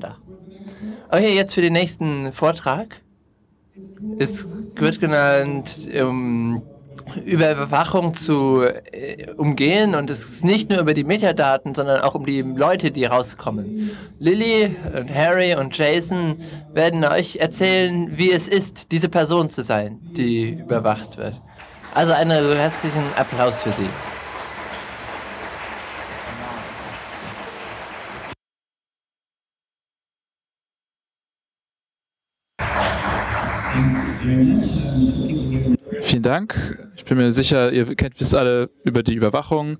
da. Okay, jetzt für den nächsten Vortrag. Es wird genannt, Überwachung zu umgehen, und es ist nicht nur über die Metadaten, sondern auch um die Leute, die rauskommen. Lily und Harry und Jason werden euch erzählen, wie es ist, diese Person zu sein, die überwacht wird. Also einen herzlichen Applaus für sie. Vielen Dank. Ich bin mir sicher, ihr wisst alle über die Überwachung.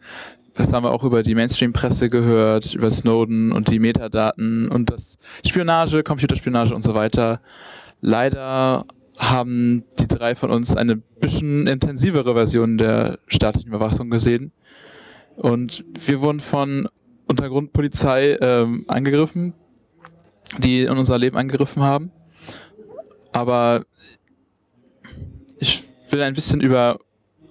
Das haben wir auch über die Mainstream-Presse gehört, über Snowden und die Metadaten und das Spionage, Computerspionage und so weiter. Leider haben die drei von uns eine bisschen intensivere Version der staatlichen Überwachung gesehen. Und wir wurden von Untergrundpolizei angegriffen, die in unser Leben angegriffen haben. Aber ich will ein bisschen über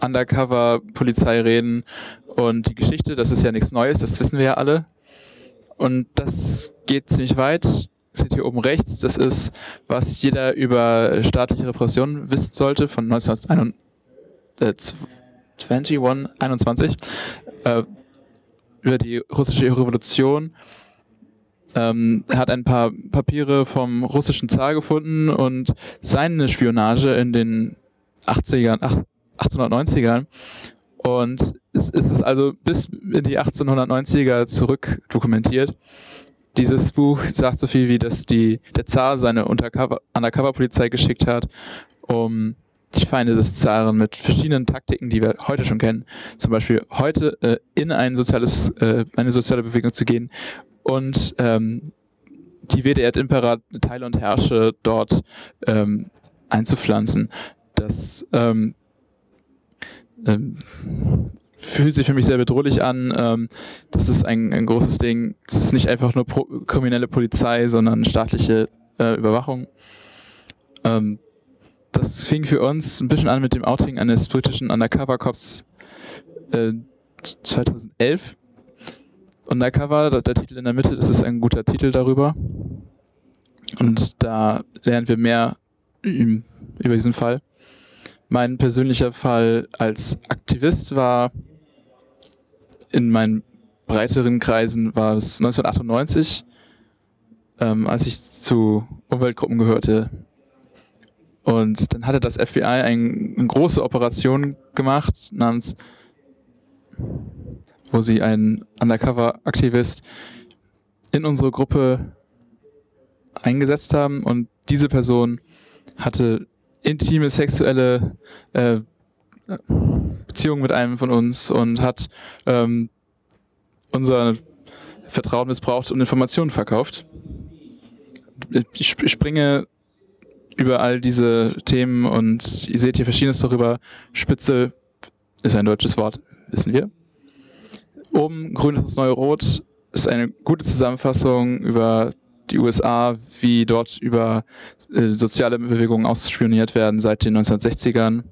Undercover-Polizei reden und die Geschichte. Das ist ja nichts Neues, das wissen wir ja alle. Und das geht ziemlich weit. Seht hier oben rechts, das ist, was jeder über staatliche Repression wissen sollte, von 1921, über die russische Revolution. Er hat ein paar Papiere vom russischen Zar gefunden und seine Spionage in den 1890ern. Und es ist also bis in die 1890er zurück dokumentiert. Dieses Buch sagt so viel wie, dass der Zar seine Undercover-Polizei geschickt hat, um die Feinde des Zaren mit verschiedenen Taktiken, die wir heute schon kennen, zum Beispiel heute in eine soziale Bewegung zu gehen und die WDR-Impera Teile und Herrsche dort einzupflanzen. Das fühlt sich für mich sehr bedrohlich an. Das ist ein großes Ding. Das ist nicht einfach nur kriminelle Polizei, sondern staatliche Überwachung. Das fing für uns ein bisschen an mit dem Outing eines britischen Undercover-Cops 2011. Undercover, der Titel in der Mitte, das ist ein guter Titel darüber. Und da lernen wir mehr über diesen Fall. Mein persönlicher Fall als Aktivist war, in meinen breiteren Kreisen war es 1998, als ich zu Umweltgruppen gehörte. Und dann hatte das FBI eine große Operation gemacht, wo sie einen Undercover-Aktivist in unsere Gruppe eingesetzt haben. Und diese Person hatte intime sexuelle Beziehungen mit einem von uns und hat unser Vertrauen missbraucht und Informationen verkauft. Ich springe über all diese Themen und ihr seht hier Verschiedenes darüber. Spitze ist ein deutsches Wort, wissen wir. Oben, grün ist das neue Rot, ist eine gute Zusammenfassung über die USA, wie dort über soziale Bewegungen ausspioniert werden seit den 1960ern.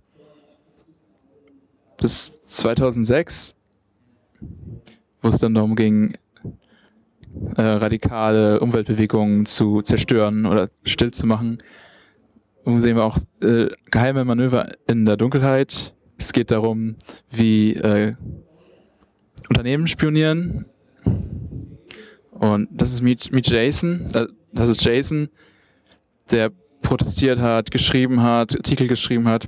Bis 2006, wo es dann darum ging, radikale Umweltbewegungen zu zerstören oder stillzumachen. Und sehen wir auch geheime Manöver in der Dunkelheit. Es geht darum, wie Unternehmen spionieren. Und das ist Meet Jason. Das ist Jason, der protestiert hat, geschrieben hat, Artikel geschrieben hat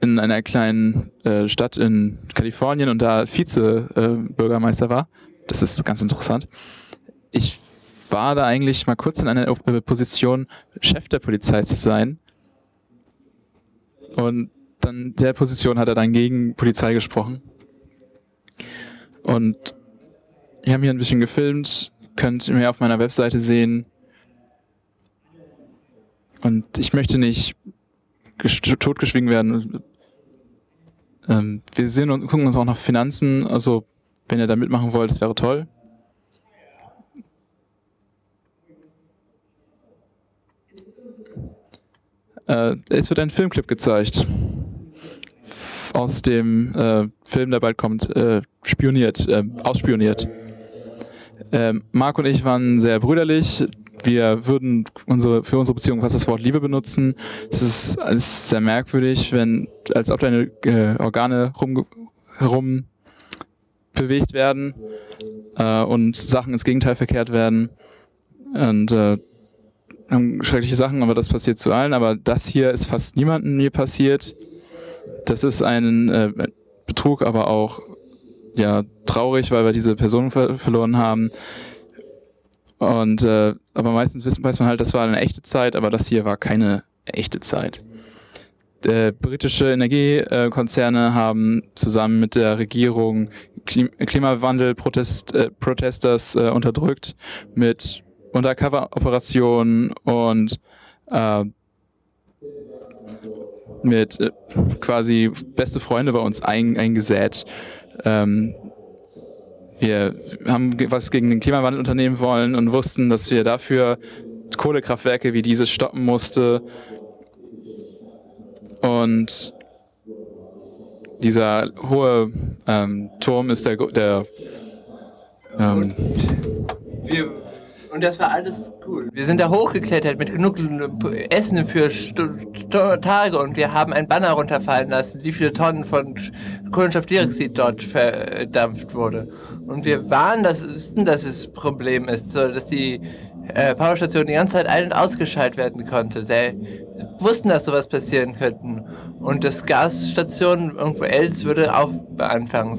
in einer kleinen Stadt in Kalifornien und da Vize-Bürgermeister war. Das ist ganz interessant. Ich war da eigentlich mal kurz in einer Position, Chef der Polizei zu sein. Und dann der Position hat er dann gegen Polizei gesprochen. Und wir haben hier ein bisschen gefilmt, könnt ihr mir auf meiner Webseite sehen. Und ich möchte nicht totgeschwiegen werden. Wir sehen und gucken uns auch nach Finanzen, also wenn ihr da mitmachen wollt, das wäre toll. Es wird ein Filmclip gezeigt aus dem Film, der bald kommt, ausspioniert. Mark und ich waren sehr brüderlich. Wir würden für unsere Beziehung fast das Wort Liebe benutzen. Es ist sehr merkwürdig, als ob deine Organe herum bewegt werden und Sachen ins Gegenteil verkehrt werden. Und haben schreckliche Sachen, aber das passiert zu allen. Aber das hier ist fast niemandem mir passiert. Das ist ein Betrug, aber auch ja traurig, weil wir diese Person verloren haben. Und aber meistens weiß man halt, das war eine echte Zeit, aber das hier war keine echte Zeit. Britische Energiekonzerne haben zusammen mit der Regierung Klimawandel-Protesters unterdrückt mit Undercover-Operationen und mit quasi beste Freunde bei uns eingesät. Wir haben was gegen den Klimawandel unternehmen wollen und wussten, dass wir dafür Kohlekraftwerke wie dieses stoppen musste. Und dieser hohe Turm ist und das war alles cool. Wir sind da hochgeklettert mit genug Essen für Tage und wir haben einen Banner runterfallen lassen, wie viele Tonnen von Kohlenstoffdioxid dort verdampft wurde. Und wir waren, dass es ein Problem ist, so dass die Powerstation die ganze Zeit ein- und ausgeschaltet werden konnte. Sie wussten, dass sowas passieren könnten. Und das Gasstation irgendwo else würde auch anfangen.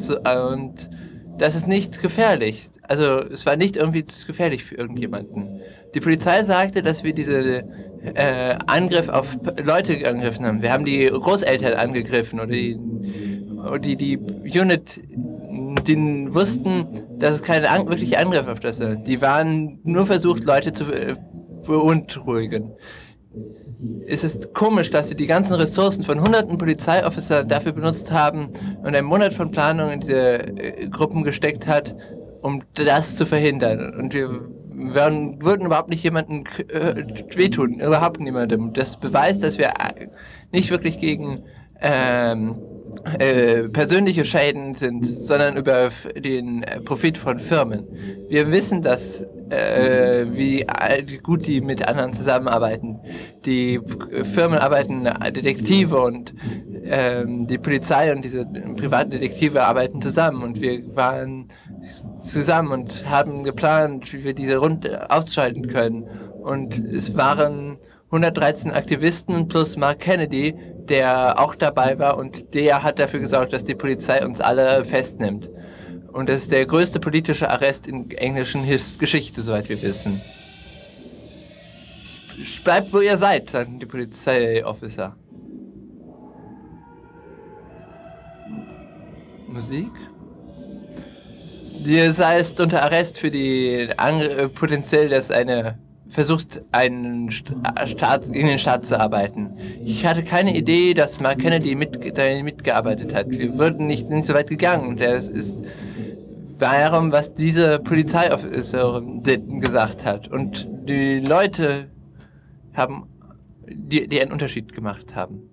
Und das ist nicht gefährlich. Also es war nicht irgendwie gefährlich für irgendjemanden. Die Polizei sagte, dass wir diese Angriff auf Leute angegriffen haben. Wir haben die Großeltern angegriffen oder die Unit, die wussten, dass es keine wirkliche Angriff auf das ist. Die waren nur versucht, Leute zu beunruhigen. Es ist komisch, dass sie die ganzen Ressourcen von hunderten Polizeiofficern dafür benutzt haben und einen Monat von Planung in diese Gruppen gesteckt hat, um das zu verhindern. Und wir würden überhaupt nicht jemandem wehtun, überhaupt niemandem. Das beweist, dass wir nicht wirklich gegen persönliche Schäden sind, sondern über den Profit von Firmen. Wir wissen, dass wie gut die mit anderen zusammenarbeiten. Die Firmen arbeiten Detektive und die Polizei und diese privaten Detektive arbeiten zusammen und wir waren zusammen und haben geplant, wie wir diese Runde ausschalten können. Und es waren 113 Aktivisten plus Mark Kennedy, der auch dabei war und der hat dafür gesorgt, dass die Polizei uns alle festnimmt. Und das ist der größte politische Arrest in englischen Geschichte, soweit wir wissen. Bleibt, wo ihr seid, sagten die Polizeiofficer. Musik? Ihr seid unter Arrest für die Potenzial, dass eine versucht, gegen den Staat zu arbeiten. Ich hatte keine Idee, dass Mark Kennedy mitgearbeitet hat. Wir würden nicht so weit gegangen. Und das ist darum, was diese Polizeioffizierin gesagt hat. Und die Leute haben, die einen Unterschied gemacht haben.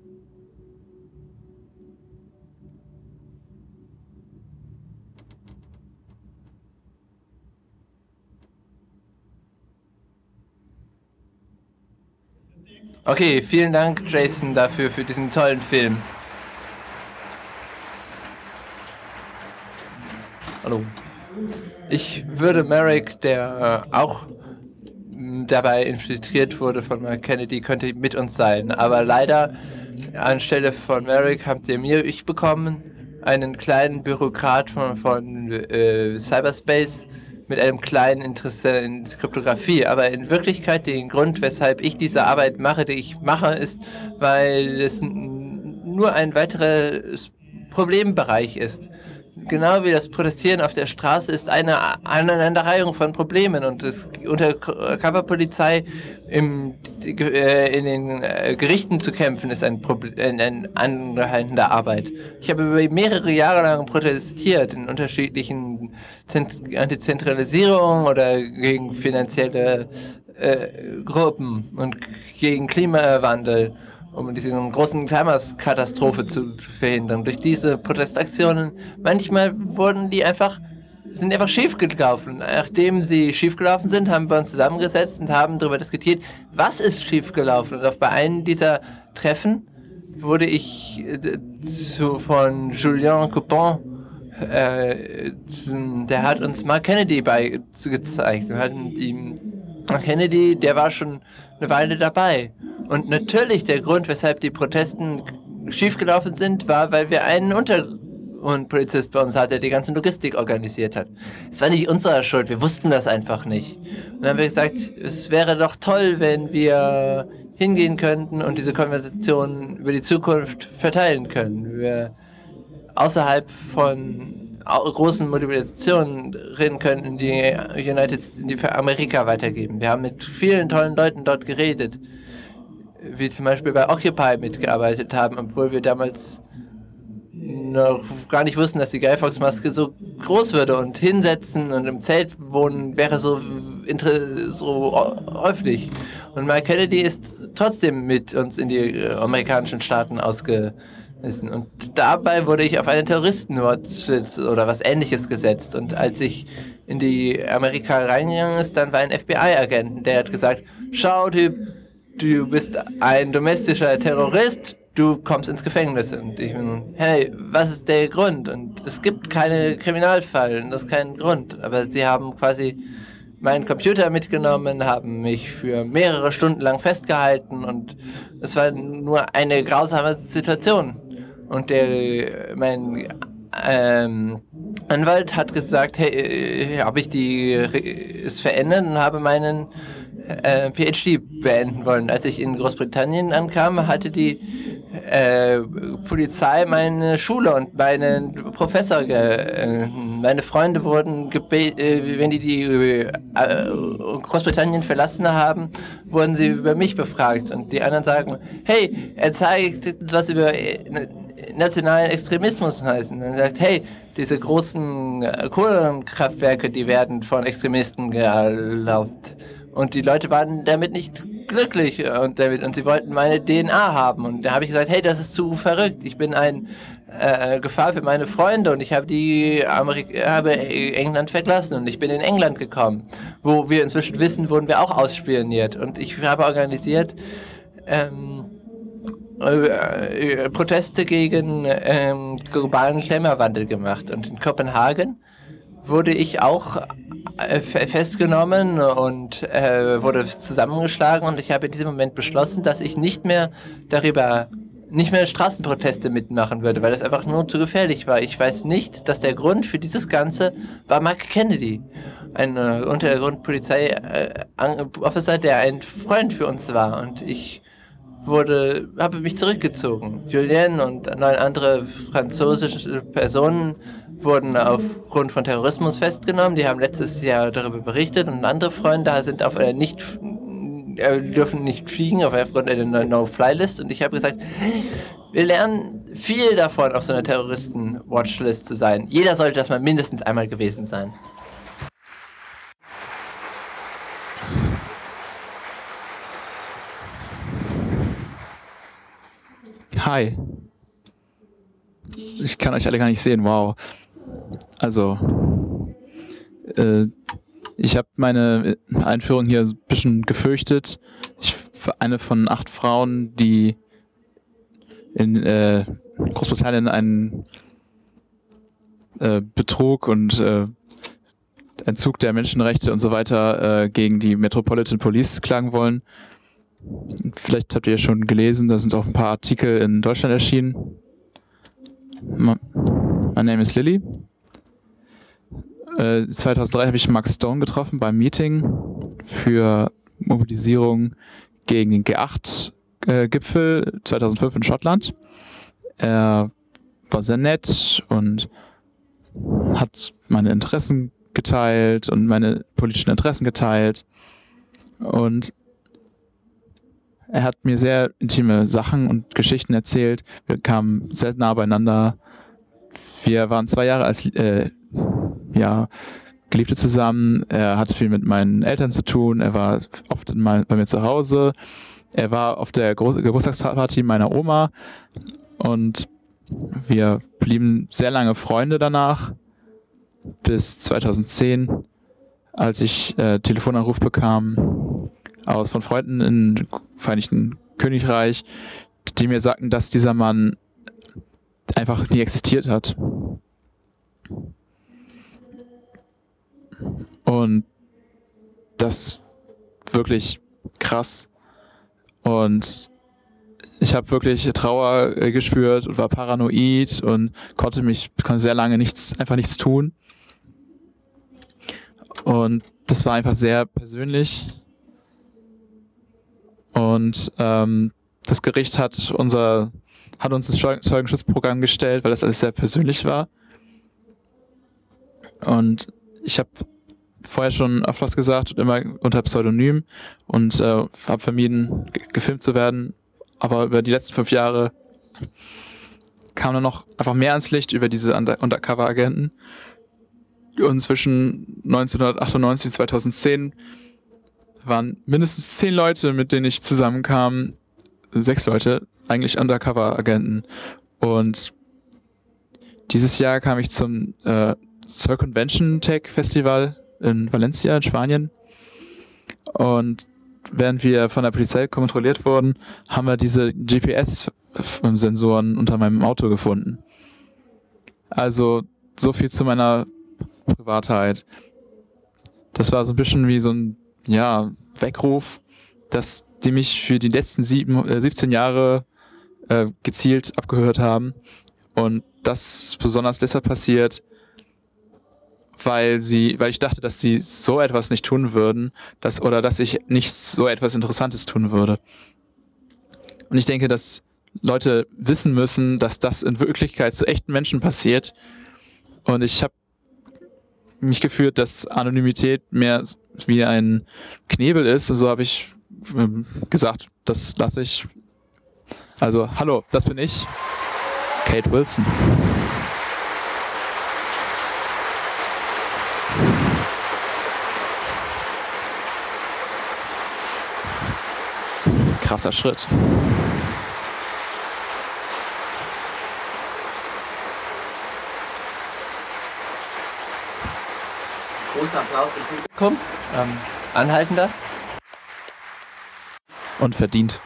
Okay, vielen Dank, Jason, dafür, für diesen tollen Film. Hallo. Ich würde Merrick, der auch dabei infiltriert wurde von Mark Kennedy, könnte mit uns sein. Aber leider, anstelle von Merrick, habt ihr ich bekommen, einen kleinen Bürokrat von Cyberspace, mit einem kleinen Interesse in Kryptographie, aber in Wirklichkeit den Grund, weshalb ich diese Arbeit mache, die ich mache, ist, weil es nur ein weiteres Problembereich ist. Genau wie das Protestieren auf der Straße ist eine Aneinanderreihung von Problemen und das Undercover-Polizei in den Gerichten zu kämpfen ist eine anhaltende Arbeit. Ich habe über mehrere Jahre lang protestiert in unterschiedlichen Antizentralisierungen oder gegen finanzielle Gruppen und gegen Klimawandel, um diese großen Klimakatastrophe zu verhindern. Durch diese Protestaktionen, manchmal wurden die einfach sind einfach schief gelaufen. Nachdem sie schief gelaufen sind, haben wir uns zusammengesetzt und haben darüber diskutiert, was ist schief gelaufen. Und bei einem dieser Treffen wurde ich von Julian Coupon, der hat uns Mark Kennedy gezeigt. Wir hatten ihm Mark Kennedy, der war schon eine Weile dabei. Und natürlich der Grund, weshalb die Protesten schiefgelaufen sind, war, weil wir einen Untergrundpolizist bei uns hatten, der die ganze Logistik organisiert hat. Es war nicht unsere Schuld, wir wussten das einfach nicht. Und dann haben wir gesagt, es wäre doch toll, wenn wir hingehen könnten und diese Konversation über die Zukunft verteilen können. Wir außerhalb von großen Mobilisationen reden können, die für Amerika weitergeben. Wir haben mit vielen tollen Leuten dort geredet, wie zum Beispiel bei Occupy mitgearbeitet haben, obwohl wir damals noch gar nicht wussten, dass die Guy-Fawkes-Maske so groß würde, und hinsetzen und im Zelt wohnen wäre so häufig. Und Mark Kennedy ist trotzdem mit uns in die amerikanischen Staaten und dabei wurde ich auf eine Terroristenwatchlist oder was Ähnliches gesetzt. Und als ich in die Amerika reingegangen ist, dann war ein FBI-Agent, der hat gesagt, schau Typ, du bist ein domestischer Terrorist, du kommst ins Gefängnis. Und ich bin, hey, was ist der Grund? Und es gibt keine Kriminalfälle, das ist kein Grund. Aber sie haben quasi meinen Computer mitgenommen, haben mich für mehrere Stunden lang festgehalten und es war nur eine grausame Situation. Und mein Anwalt hat gesagt, hey, habe ich es verändert und habe meinen PhD beenden wollen. Als ich in Großbritannien ankam, hatte die Polizei meine Schule und meinen Professor. Meine Freunde wurden wenn die Großbritannien verlassen haben, wurden sie über mich befragt. Und die anderen sagen, hey, er zeigt uns was über nationalen Extremismus heißen. Dann sagt, hey, diese großen Kohlekraftwerke, die werden von Extremisten geraubt. Und die Leute waren damit nicht glücklich und sie wollten meine DNA haben. Und da habe ich gesagt, hey, das ist zu verrückt. Ich bin eine Gefahr für meine Freunde und ich habe England verlassen und ich bin in England gekommen. Wo wir inzwischen wissen, wurden wir auch ausspioniert. Und ich habe organisiert Proteste gegen globalen Klimawandel gemacht. Und in Kopenhagen wurde ich auch festgenommen und wurde zusammengeschlagen. Und ich habe in diesem Moment beschlossen, dass ich nicht mehr Straßenproteste mitmachen würde, weil das einfach nur zu gefährlich war. Ich weiß nicht, dass der Grund für dieses Ganze war Mark Kennedy, ein Untergrundpolizei-Officer, der ein Freund für uns war. Und ich habe mich zurückgezogen. Julien und 9 andere französische Personen wurden aufgrund von Terrorismus festgenommen. Die haben letztes Jahr darüber berichtet und andere Freunde sind dürfen nicht fliegen aufgrund einer No-Fly-List. Und ich habe gesagt, wir lernen viel davon, auf so einer Terroristen-Watchlist zu sein. Jeder sollte das mal mindestens einmal gewesen sein. Hi. Ich kann euch alle gar nicht sehen, wow. Also, ich habe meine Einführung hier ein bisschen gefürchtet. Ich war eine von 8 Frauen, die in Großbritannien einen Betrug und Entzug der Menschenrechte und so weiter gegen die Metropolitan Police klagen wollen. Vielleicht habt ihr schon gelesen, da sind auch ein paar Artikel in Deutschland erschienen. My name is Lily. 2003 habe ich Mark Stone getroffen beim Meeting für Mobilisierung gegen den G8-Gipfel 2005 in Schottland. Er war sehr nett und hat meine Interessen geteilt und meine politischen Interessen geteilt. Und er hat mir sehr intime Sachen und Geschichten erzählt. Wir kamen sehr nah beieinander. Wir waren 2 Jahre als Geliebte zusammen. Er hatte viel mit meinen Eltern zu tun. Er war oft bei mir zu Hause. Er war auf der Geburtstagsparty meiner Oma. Und wir blieben sehr lange Freunde danach. bis 2010, als ich Telefonanruf bekam von Freunden im Vereinigten Königreich, die mir sagten, dass dieser Mann einfach nie existiert hat. Und das wirklich krass. Und ich habe wirklich Trauer gespürt und war paranoid und konnte sehr lange einfach nichts tun. Und das war einfach sehr persönlich. Und das Gericht hat uns das Zeugenschutzprogramm gestellt, weil das alles sehr persönlich war. Und ich habe vorher schon oft was gesagt, immer unter Pseudonym, und habe vermieden, gefilmt zu werden. Aber über die letzten 5 Jahre kam dann noch einfach mehr ans Licht über diese Undercover-Agenten. Und zwischen 1998 und 2010 waren mindestens 10 Leute, mit denen ich zusammenkam, 6 Leute, eigentlich Undercover-Agenten. Und dieses Jahr kam ich zum Circumvention Tech Festival in Valencia in Spanien, und während wir von der Polizei kontrolliert wurden, haben wir diese GPS-Sensoren unter meinem Auto gefunden. Also so viel zu meiner Privatheit. Das war so ein bisschen wie so ein, ja, Weckruf, dass die mich für die letzten 17 Jahre gezielt abgehört haben. Und das ist besonders deshalb passiert, weil ich dachte, dass sie so etwas nicht tun würden, oder dass ich nicht so etwas Interessantes tun würde. Und ich denke, dass Leute wissen müssen, dass das in Wirklichkeit zu echten Menschen passiert. Und ich habe mich gefühlt, dass Anonymität mehr wie ein Knebel ist. Und so habe ich gesagt, das lasse ich. Also, hallo, das bin ich, Kate Wilson. Krasser Schritt. Großer Applaus im Publikum. Anhaltender. Und verdient.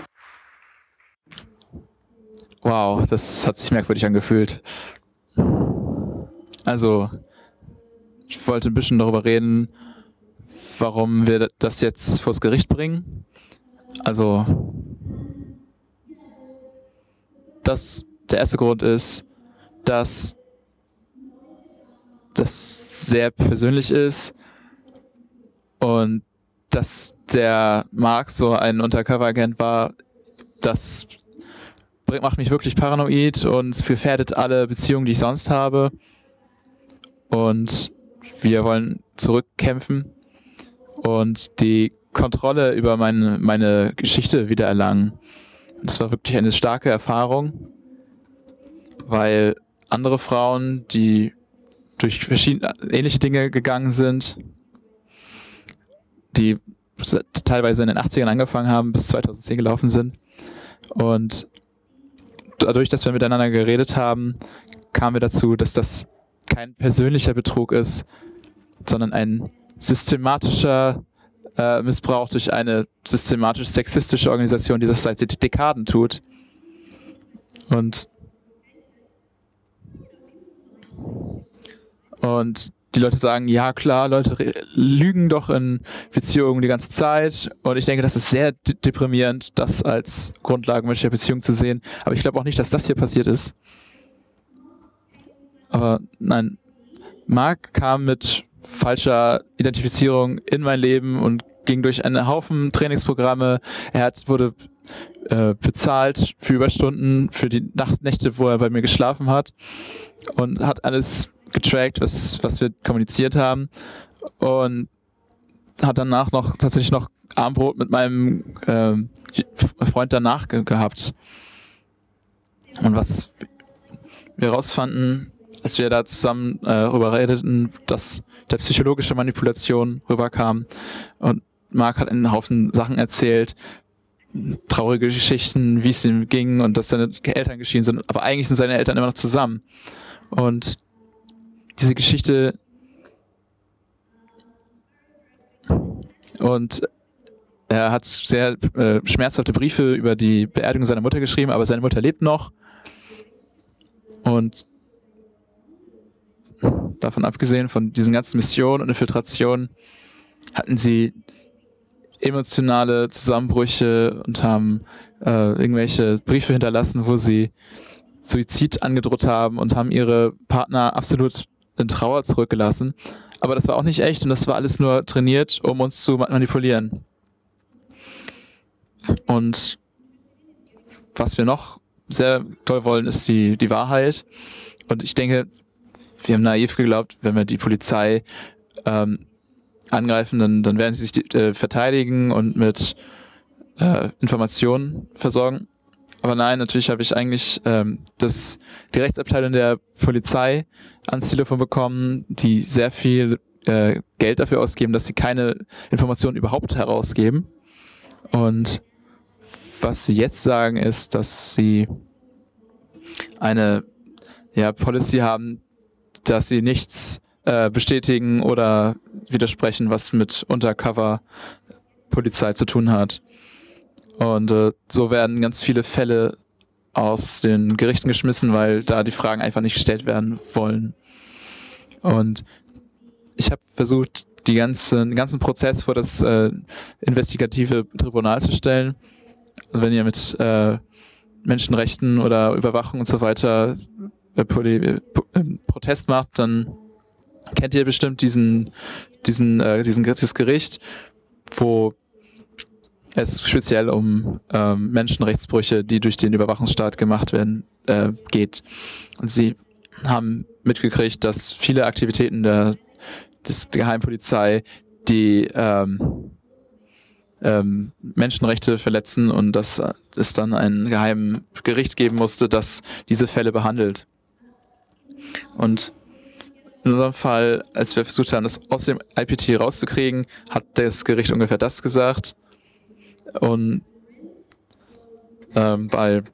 Wow, das hat sich merkwürdig angefühlt. Also, ich wollte ein bisschen darüber reden, warum wir das jetzt vors Gericht bringen. Also, der erste Grund ist, dass das sehr persönlich ist und dass der Mark so ein Undercover-Agent war. Das macht mich wirklich paranoid und gefährdet alle Beziehungen, die ich sonst habe. Und wir wollen zurückkämpfen und die Kontrolle über meine Geschichte wieder erlangen. Das war wirklich eine starke Erfahrung, weil andere Frauen, die durch verschiedene ähnliche Dinge gegangen sind, die teilweise in den 80ern angefangen haben, bis 2010 gelaufen sind. Und dadurch, dass wir miteinander geredet haben, kamen wir dazu, dass das kein persönlicher Betrug ist, sondern ein systematischer Missbrauch durch eine systematisch sexistische Organisation, die das seit Dekaden tut. Und die Leute sagen, ja klar, Leute lügen doch in Beziehungen die ganze Zeit. Und ich denke, das ist sehr deprimierend, das als Grundlage menschlicher Beziehung zu sehen. Aber ich glaube auch nicht, dass das hier passiert ist. Aber nein, Mark kam mit falscher Identifizierung in mein Leben und ging durch einen Haufen Trainingsprogramme. Er wurde bezahlt für Überstunden, für die Nächte, wo er bei mir geschlafen hat, und hat alles getrackt, was wir kommuniziert haben, und hat danach tatsächlich noch Abendbrot mit meinem Freund danach gehabt. Und was wir rausfanden, als wir da zusammen darüber redeten, dass der psychologische Manipulation rüberkam, und Mark hat einen Haufen Sachen erzählt, traurige Geschichten, wie es ihm ging und dass seine Eltern geschieden sind, aber eigentlich sind seine Eltern immer noch zusammen. Und diese Geschichte und er hat sehr schmerzhafte Briefe über die Beerdigung seiner Mutter geschrieben, aber seine Mutter lebt noch. Und davon abgesehen, von diesen ganzen Missionen und Infiltrationen, hatten sie emotionale Zusammenbrüche und haben irgendwelche Briefe hinterlassen, wo sie Suizid angedroht haben und haben ihre Partner absolut in Trauer zurückgelassen. Aber das war auch nicht echt und das war alles nur trainiert, um uns zu manipulieren. Und was wir noch sehr toll wollen, ist die Wahrheit. Und ich denke, wir haben naiv geglaubt, wenn wir die Polizei angreifen, dann werden sie sich verteidigen und mit Informationen versorgen. Aber nein, natürlich habe ich eigentlich die Rechtsabteilung der Polizei ans Telefon bekommen, die sehr viel Geld dafür ausgeben, dass sie keine Informationen überhaupt herausgeben. Und was sie jetzt sagen ist, dass sie eine Policy haben, dass sie nichts bestätigen oder widersprechen, was mit Undercover-Polizei zu tun hat. Und so werden ganz viele Fälle aus den Gerichten geschmissen, weil da die Fragen einfach nicht gestellt werden wollen. Und ich habe versucht, den ganzen Prozess vor das investigative Tribunal zu stellen. Wenn ihr mit Menschenrechten oder Überwachung und so weiter Protest macht, dann kennt ihr bestimmt dieses Gericht, wo es speziell um Menschenrechtsbrüche, die durch den Überwachungsstaat gemacht werden, geht. Und sie haben mitgekriegt, dass viele Aktivitäten der Geheimpolizei, die Menschenrechte verletzen und dass es dann ein geheimes Gericht geben musste, das diese Fälle behandelt. Und in unserem Fall, als wir versucht haben, das aus dem IPT rauszukriegen, hat das Gericht ungefähr das gesagt. Und weil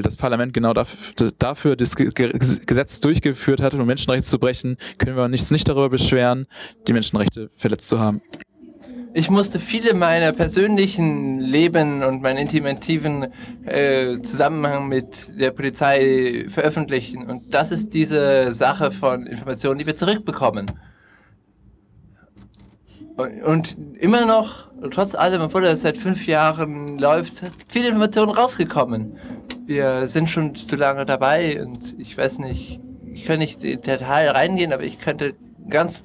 das Parlament genau dafür das Gesetz durchgeführt hat, um Menschenrechte zu brechen, können wir uns nicht darüber beschweren, die Menschenrechte verletzt zu haben. Ich musste viele meiner persönlichen Leben und meinen intimativen Zusammenhang mit der Polizei veröffentlichen. Und das ist diese Sache von Informationen, die wir zurückbekommen. Und immer noch, trotz allem, obwohl das seit 5 Jahren läuft, ist viele Informationen rausgekommen. Wir sind schon zu lange dabei und ich weiß nicht, ich kann nicht in Detail reingehen, aber ich könnte ganz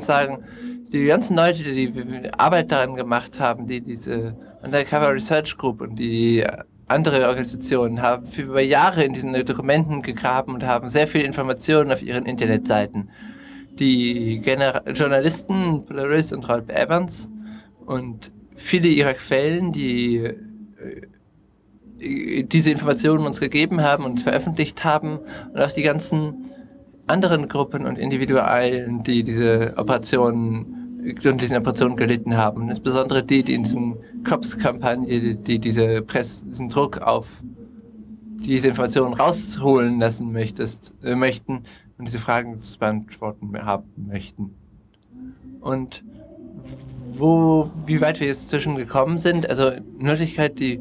sagen, die ganzen Leute, die Arbeit daran gemacht haben, die diese Undercover Research Group und die andere Organisationen haben über Jahre in diesen Dokumenten gegraben und haben sehr viele Informationen auf ihren Internetseiten. Die Journalisten, Polaris und Rob Evans und viele ihrer Quellen, die diese Informationen uns gegeben haben und veröffentlicht haben, und auch die ganzen anderen Gruppen und Individualen, die unter diesen Operationen gelitten haben. Insbesondere die in diesen Cops-Kampagne, die diesen Druck auf diese Informationen rausholen lassen möchten, und diese Fragen zu beantworten haben möchten. Und wie weit wir jetzt zwischengekommen sind, also in Wirklichkeit, die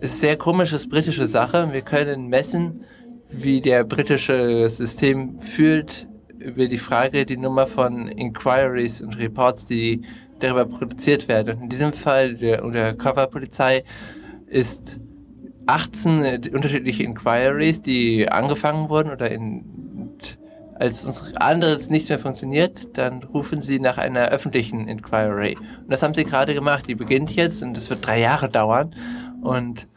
ist sehr komisches britische Sache. Wir können messen, wie der britische System fühlt über die Frage, die Nummer von Inquiries und Reports, die darüber produziert werden. Und in diesem Fall der Undercover-Polizei ist 18 unterschiedliche Inquiries, die angefangen wurden oder als unsere anderes nicht mehr funktioniert, dann rufen sie nach einer öffentlichen Inquiry. Und das haben sie gerade gemacht. Die beginnt jetzt und das wird 3 Jahre dauern. Und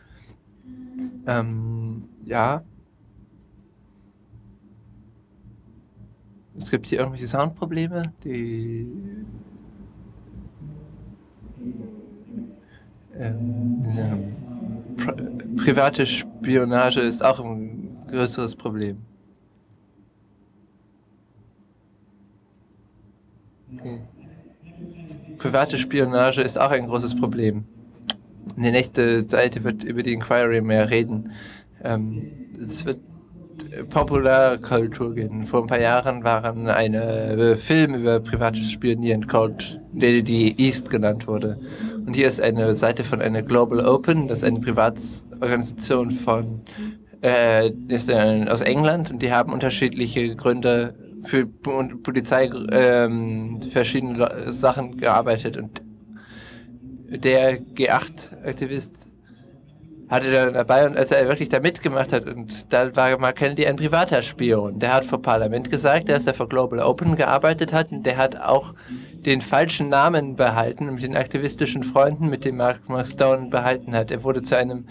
es gibt hier irgendwelche Soundprobleme, private Spionage ist auch ein größeres Problem. Okay. Private Spionage ist auch ein großes Problem. Die nächste Seite wird über die Inquiry mehr reden. Es wird Populärkultur gehen. Vor ein paar Jahren waren ein Film über privates Spionieren called Lily East genannt wurde. Und hier ist eine Seite von einer Global Open, das ist eine Privatorganisation von aus England, und die haben unterschiedliche Gründe für Polizei verschiedene Sachen gearbeitet, und der G8-Aktivist hatte dann dabei, und als er wirklich da mitgemacht hat, und da war Mark Kennedy ein privater Spion. Der hat vor Parlament gesagt, dass er für Global Open gearbeitet hat, und der hat auch den falschen Namen behalten und mit den aktivistischen Freunden, mit dem Mark Stone behalten hat. Er wurde zu einem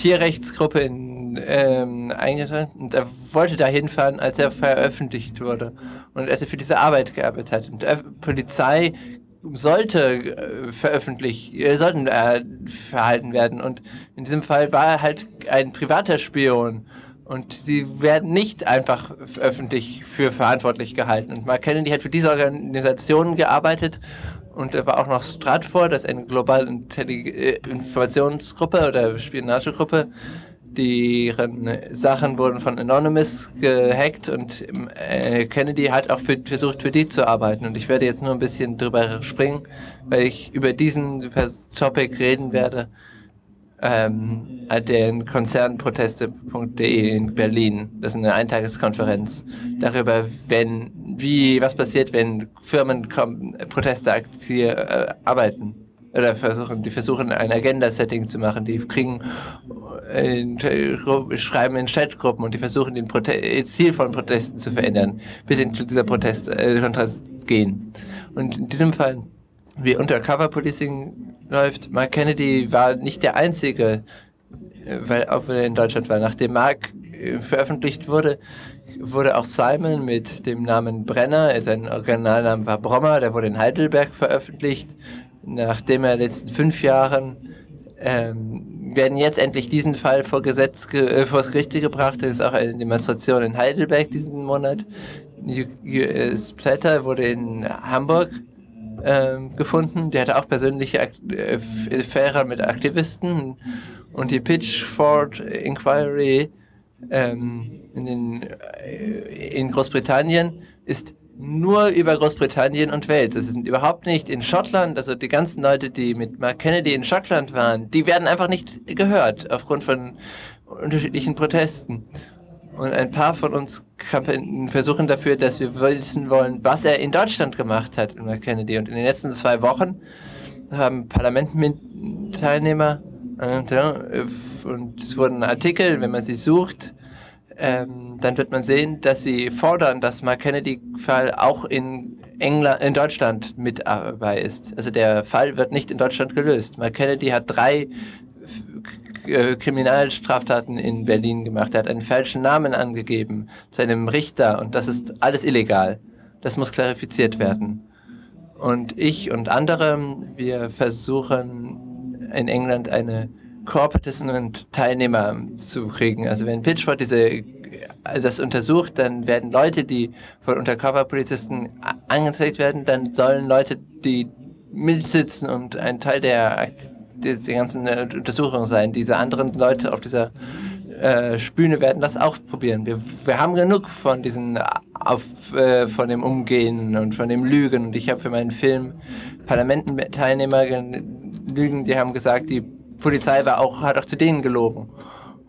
Tierrechtsgruppe eingetragen, und er wollte da hinfahren, als er veröffentlicht wurde und als er für diese Arbeit gearbeitet hat. Und Polizei sollten verhalten werden, und in diesem Fall war er halt ein privater Spion, und sie werden nicht einfach öffentlich für verantwortlich gehalten. Und Mark Kennedy hat für diese Organisationen gearbeitet, und er war auch noch Stratfor, das ist eine globale Informationsgruppe oder Spionagegruppe, deren Sachen wurden von Anonymous gehackt, und Kennedy hat auch versucht, für die zu arbeiten. Und ich werde jetzt nur ein bisschen drüber springen, weil ich über diesen Topic reden werde, den Konzernproteste.de in Berlin. Das ist eine Eintageskonferenz darüber, was passiert, wenn Firmen Proteste arbeiten oder versuchen ein Agenda-Setting zu machen. Die schreiben in Chatgruppen, und die versuchen, ihr Ziel von Protesten zu verändern, bis hin zu dieser Kontrast gehen. Und in diesem Fall, wie Undercover Policing läuft, Mark Kennedy war nicht der Einzige, obwohl er in Deutschland war. Nachdem Mark veröffentlicht wurde, wurde auch Simon mit dem Namen Brenner, sein Originalname war Brommer, der wurde in Heidelberg veröffentlicht. Nachdem er in den letzten 5 Jahren werden jetzt endlich diesen Fall vor das Gericht gebracht. Es ist auch eine Demonstration in Heidelberg diesen Monat. US Platter wurde in Hamburg gefunden. Der hatte auch persönliche Affäre mit Aktivisten. Und die Pitchford Inquiry in Großbritannien ist nur über Großbritannien und Wales. Es sind überhaupt nicht in Schottland, also die ganzen Leute, die mit Mark Kennedy in Schottland waren, die werden einfach nicht gehört, aufgrund von unterschiedlichen Protesten. Und ein paar von uns versuchen dafür, dass wir wissen wollen, was er in Deutschland gemacht hat, Mark Kennedy. Und in den letzten 2 Wochen haben Parlamentsteilnehmer, und es wurden Artikel, wenn man sie sucht, dann wird man sehen, dass sie fordern, dass Mark Kennedy-Fall auch in Deutschland mit dabei ist. Also der Fall wird nicht in Deutschland gelöst. Mark Kennedy hat 3 Kriminalstraftaten in Berlin gemacht. Er hat einen falschen Namen angegeben zu einem Richter, und das ist alles illegal. Das muss klarifiziert werden. Und ich und andere, wir versuchen in England eine Kooperativen und Teilnehmer zu kriegen. Also wenn Pitchford das untersucht, dann werden Leute, die von Undercover-Polizisten angezeigt werden, dann sollen Leute, die mitsitzen und ein Teil der ganzen Untersuchung sein. Diese anderen Leute auf dieser Bühne werden das auch probieren. Wir haben genug von von dem Umgehen und von dem Lügen. Und ich habe für meinen Film Parlamententeilnehmer Lügen, die haben gesagt, die Polizei hat auch zu denen gelogen.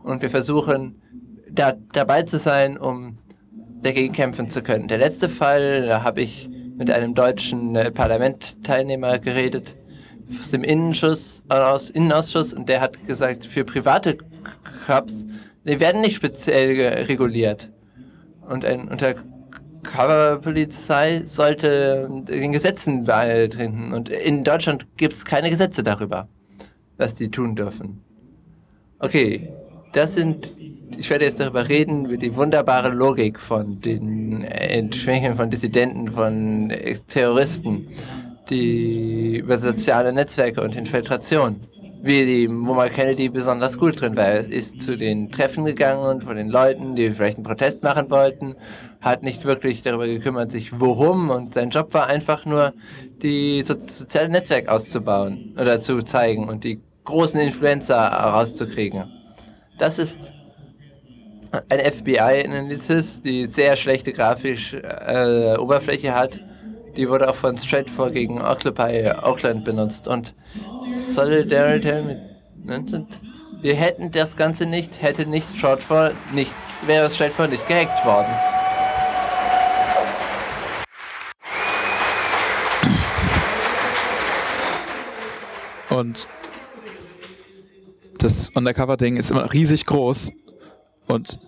Und wir versuchen, da dabei zu sein, um dagegen kämpfen zu können. Der letzte Fall, da habe ich mit einem deutschen Parlamentteilnehmer geredet, aus dem Innenausschuss, und der hat gesagt, für private Cops, die werden nicht speziell reguliert. Und eine Undercover-Polizei sollte den Gesetzen beitreten. Und in Deutschland gibt es keine Gesetze darüber, was die tun dürfen. Okay, ich werde jetzt darüber reden, über die wunderbare Logik von den Entschwingen von Dissidenten, von Terroristen, über soziale Netzwerke und Infiltration, wo Mark Kennedy besonders gut drin war. Er ist zu den Treffen gegangen und von den Leuten, die vielleicht einen Protest machen wollten, hat nicht wirklich darüber gekümmert, sich worum, und sein Job war einfach nur, die soziale Netzwerke auszubauen oder zu zeigen und die großen Influencer rauszukriegen. Das ist ein FBI-Analysis, die sehr schlechte grafische Oberfläche hat. Die wurde auch von Stratfor gegen Occupy Oakland benutzt. Und Solidarity mit... Wir hätten das Ganze nicht, wäre Stratfor nicht gehackt worden. Und das Undercover-Ding ist immer riesig groß und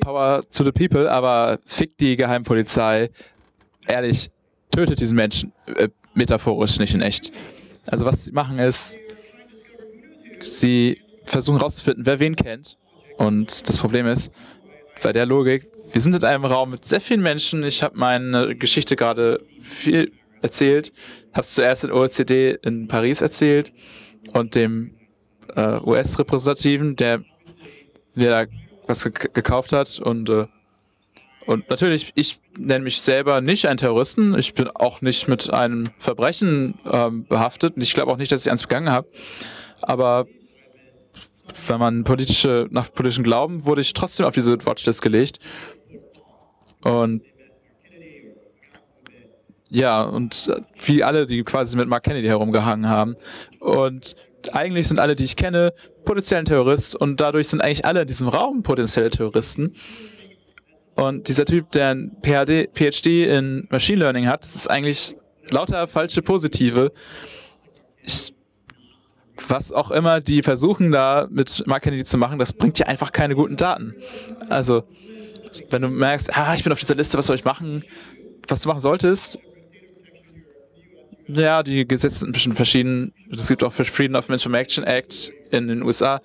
Power to the people, aber fick die Geheimpolizei, ehrlich, tötet diesen Menschen, metaphorisch, nicht in echt. Also was sie machen ist, sie versuchen rauszufinden, wer wen kennt, und das Problem ist, bei der Logik, wir sind in einem Raum mit sehr vielen Menschen, ich habe meine Geschichte gerade viel erzählt, habe es zuerst in OECD in Paris erzählt und dem US-Repräsentativen, der was gekauft hat, und natürlich, ich nenne mich selber nicht einen Terroristen, ich bin auch nicht mit einem Verbrechen behaftet und ich glaube auch nicht, dass ich eins begangen habe, aber wenn man nach politischem Glauben, wurde ich trotzdem auf diese Watchlist gelegt. Und ja, und wie alle, die quasi mit Mark Kennedy herumgehangen haben. Und eigentlich sind alle, die ich kenne, potenzielle Terroristen, und dadurch sind eigentlich alle in diesem Raum potenzielle Terroristen. Und dieser Typ, der ein PhD in Machine Learning hat, das ist eigentlich lauter falsche Positive. Was auch immer die versuchen da mit Mark Kennedy zu machen, das bringt ja einfach keine guten Daten. Also, wenn du merkst, ich bin auf dieser Liste, was soll ich machen, was du machen solltest, ja, die Gesetze sind ein bisschen verschieden. Es gibt auch Freedom of Information Act in den USA.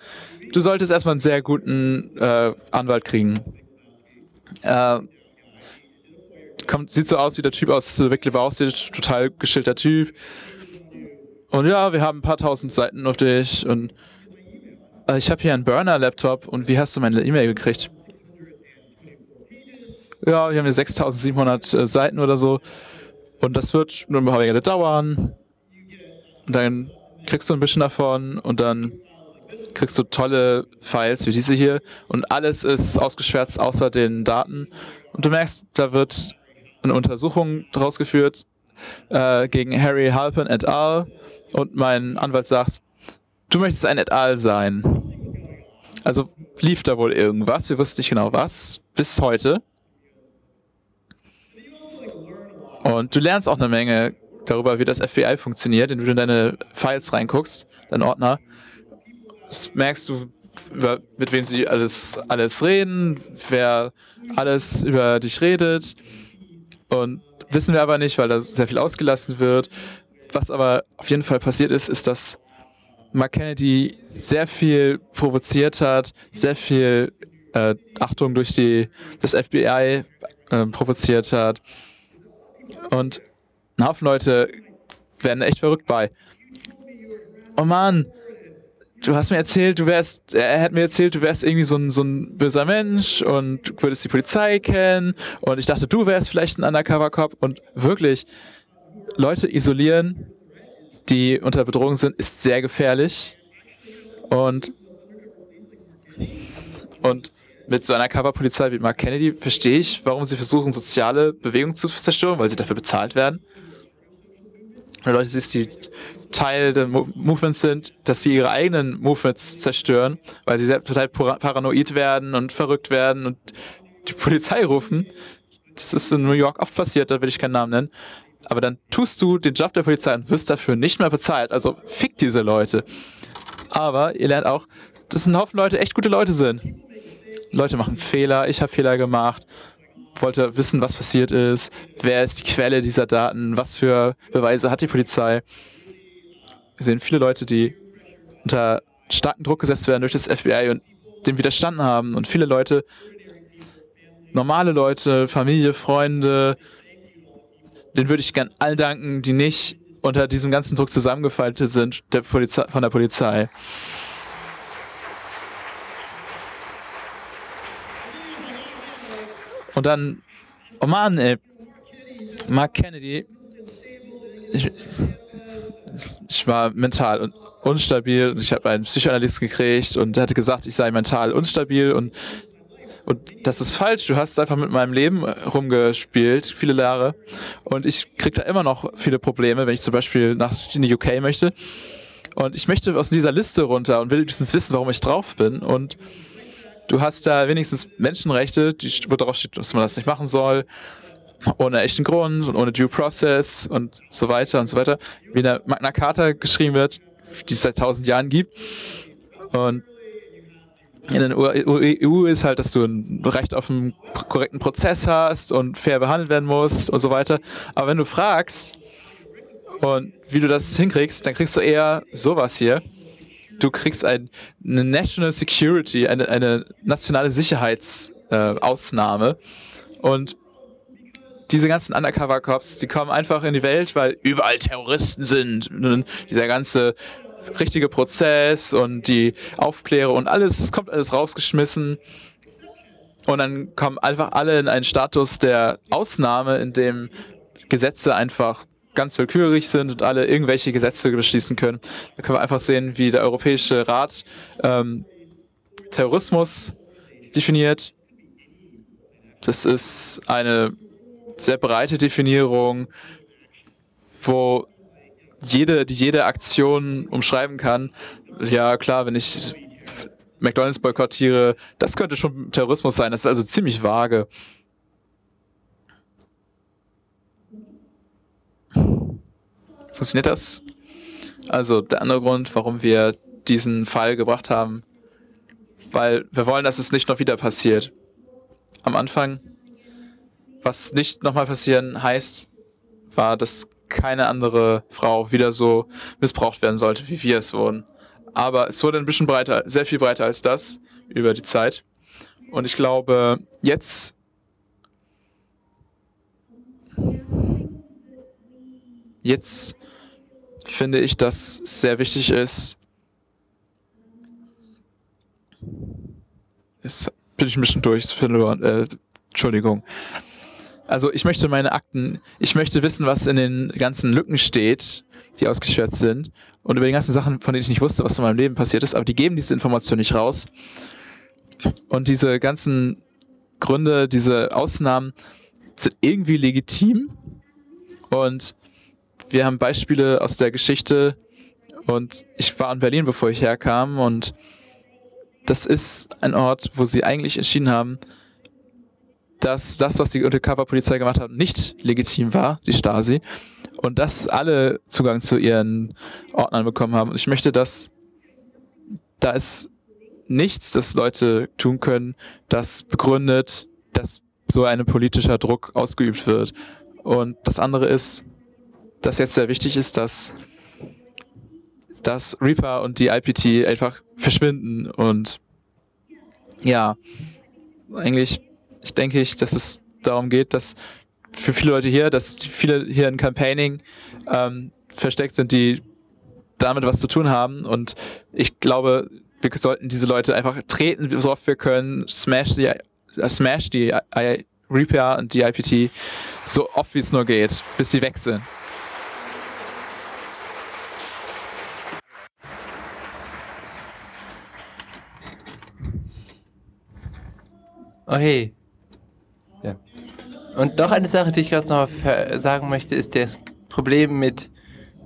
Du solltest erstmal einen sehr guten Anwalt kriegen. Sieht so aus wie der Typ aus The Big Lebowski, total geschillter Typ. Und ja, wir haben ein paar tausend Seiten auf dich. Und ich habe hier einen Burner-Laptop. Und wie hast du meine E-Mail gekriegt? Ja, wir haben hier 6.700 Seiten oder so. Und das wird nur ein paar Jahre dauern. Und dann kriegst du ein bisschen davon und dann kriegst du tolle Files wie diese hier. Und alles ist ausgeschwärzt außer den Daten. Und du merkst, da wird eine Untersuchung draus geführt gegen Harry Halpin et al. Und mein Anwalt sagt, du möchtest ein et al. Sein. Also lief da wohl irgendwas. Wir wussten nicht genau was. Bis heute. Und du lernst auch eine Menge darüber, wie das FBI funktioniert, indem du in deine Files reinguckst, deinen Ordner. Das merkst du, mit wem sie alles reden, wer alles über dich redet. Und wissen wir aber nicht, weil da sehr viel ausgelassen wird. Was aber auf jeden Fall passiert ist, ist, dass Mark Kennedy sehr viel provoziert hat, sehr viel Achtung durch das FBI provoziert hat. Und ein Haufen Leute werden echt verrückt bei. Oh Mann, du hast mir erzählt, er hat mir erzählt, du wärst irgendwie so ein böser Mensch und du würdest die Polizei kennen und ich dachte, du wärst vielleicht ein Undercover-Cop, und wirklich, Leute isolieren, die unter Bedrohung sind, ist sehr gefährlich, und mit so einer Coverpolizei wie Mark Kennedy verstehe ich, warum sie versuchen, soziale Bewegungen zu zerstören, weil sie dafür bezahlt werden. Und Leute, die Teil der Movements sind, dass sie ihre eigenen Movements zerstören, weil sie selbst total paranoid werden und verrückt werden und die Polizei rufen. Das ist in New York oft passiert, da will ich keinen Namen nennen. Aber dann tust du den Job der Polizei und wirst dafür nicht mehr bezahlt. Also fick diese Leute. Aber ihr lernt auch, dass ein Haufen Leute echt gute Leute sind. Leute machen Fehler, ich habe Fehler gemacht, wollte wissen, was passiert ist, wer ist die Quelle dieser Daten, was für Beweise hat die Polizei. Wir sehen viele Leute, die unter starken Druck gesetzt werden durch das FBI und dem widerstanden haben, und viele Leute, normale Leute, Familie, Freunde, denen würde ich gern all danken, die nicht unter diesem ganzen Druck zusammengefallen sind von der Polizei. Und dann, oh Mann, ey, Mark Kennedy, ich, ich war mental unstabil und ich habe einen Psychoanalysten gekriegt und er hatte gesagt, ich sei mental unstabil und das ist falsch. Du hast einfach mit meinem Leben rumgespielt, viele Jahre, und ich kriege da immer noch viele Probleme, wenn ich zum Beispiel in die UK möchte. Und ich möchte aus dieser Liste runter und will wenigstens wissen, warum ich drauf bin. Und du hast da wenigstens Menschenrechte, wo drauf steht, dass man das nicht machen soll, ohne echten Grund und ohne Due Process und so weiter und so weiter, wie in der Magna Carta geschrieben wird, die es seit 1000 Jahren gibt. Und in der EU ist halt, dass du ein Recht auf einen korrekten Prozess hast und fair behandelt werden musst und so weiter. Aber wenn du fragst und wie du das hinkriegst, dann kriegst du eher sowas hier. Du kriegst eine National Security, eine nationale Sicherheitsausnahme. Und diese ganzen Undercover-Cops, die kommen einfach in die Welt, weil überall Terroristen sind. Und dieser ganze richtige Prozess und die Aufklärung und alles, es kommt alles rausgeschmissen. Und dann kommen einfach alle in einen Status der Ausnahme, in dem Gesetze einfach ganz willkürlich sind und alle irgendwelche Gesetze beschließen können. Da können wir einfach sehen, wie der Europäische Rat Terrorismus definiert. Das ist eine sehr breite Definierung, wo jede Aktion umschreiben kann. Ja klar, wenn ich McDonald's boykottiere, das könnte schon Terrorismus sein. Das ist also ziemlich vage. Funktioniert das? Also der andere Grund, warum wir diesen Fall gebracht haben, weil wir wollen, dass es nicht noch wieder passiert. Am Anfang, was nicht nochmal passieren heißt, war, dass keine andere Frau wieder so missbraucht werden sollte, wie wir es wurden. Aber es wurde ein bisschen breiter, sehr viel breiter als das über die Zeit. Und ich glaube, jetzt finde ich, dass es sehr wichtig ist. Jetzt bin ich ein bisschen durch, Entschuldigung. Also ich möchte meine Akten, ich möchte wissen, was in den ganzen Lücken steht, die ausgeschwärzt sind, und über die ganzen Sachen, von denen ich nicht wusste, was in meinem Leben passiert ist, aber die geben diese Information nicht raus. Und diese ganzen Gründe, diese Ausnahmen sind irgendwie legitim, und wir haben Beispiele aus der Geschichte, und ich war in Berlin, bevor ich herkam, und das ist ein Ort, wo sie eigentlich entschieden haben, dass das, was die Undercover-Polizei gemacht hat, nicht legitim war, die Stasi, und dass alle Zugang zu ihren Ordnern bekommen haben. Und ich möchte, dass da ist nichts, das Leute tun können, das begründet, dass so ein politischer Druck ausgeübt wird. Und das andere ist, dass jetzt sehr wichtig ist, dass Reaper und die IPT einfach verschwinden. Und ja, eigentlich, ich denke, dass es darum geht, dass für viele Leute hier, dass viele hier in Campaigning versteckt sind, die damit was zu tun haben. Und ich glaube, wir sollten diese Leute einfach treten, so oft wir können, smash die Reaper und die IPT so oft wie es nur geht, bis sie weg sind. Oh hey. Ja. Und noch eine Sache, die ich gerade noch sagen möchte, ist das Problem mit,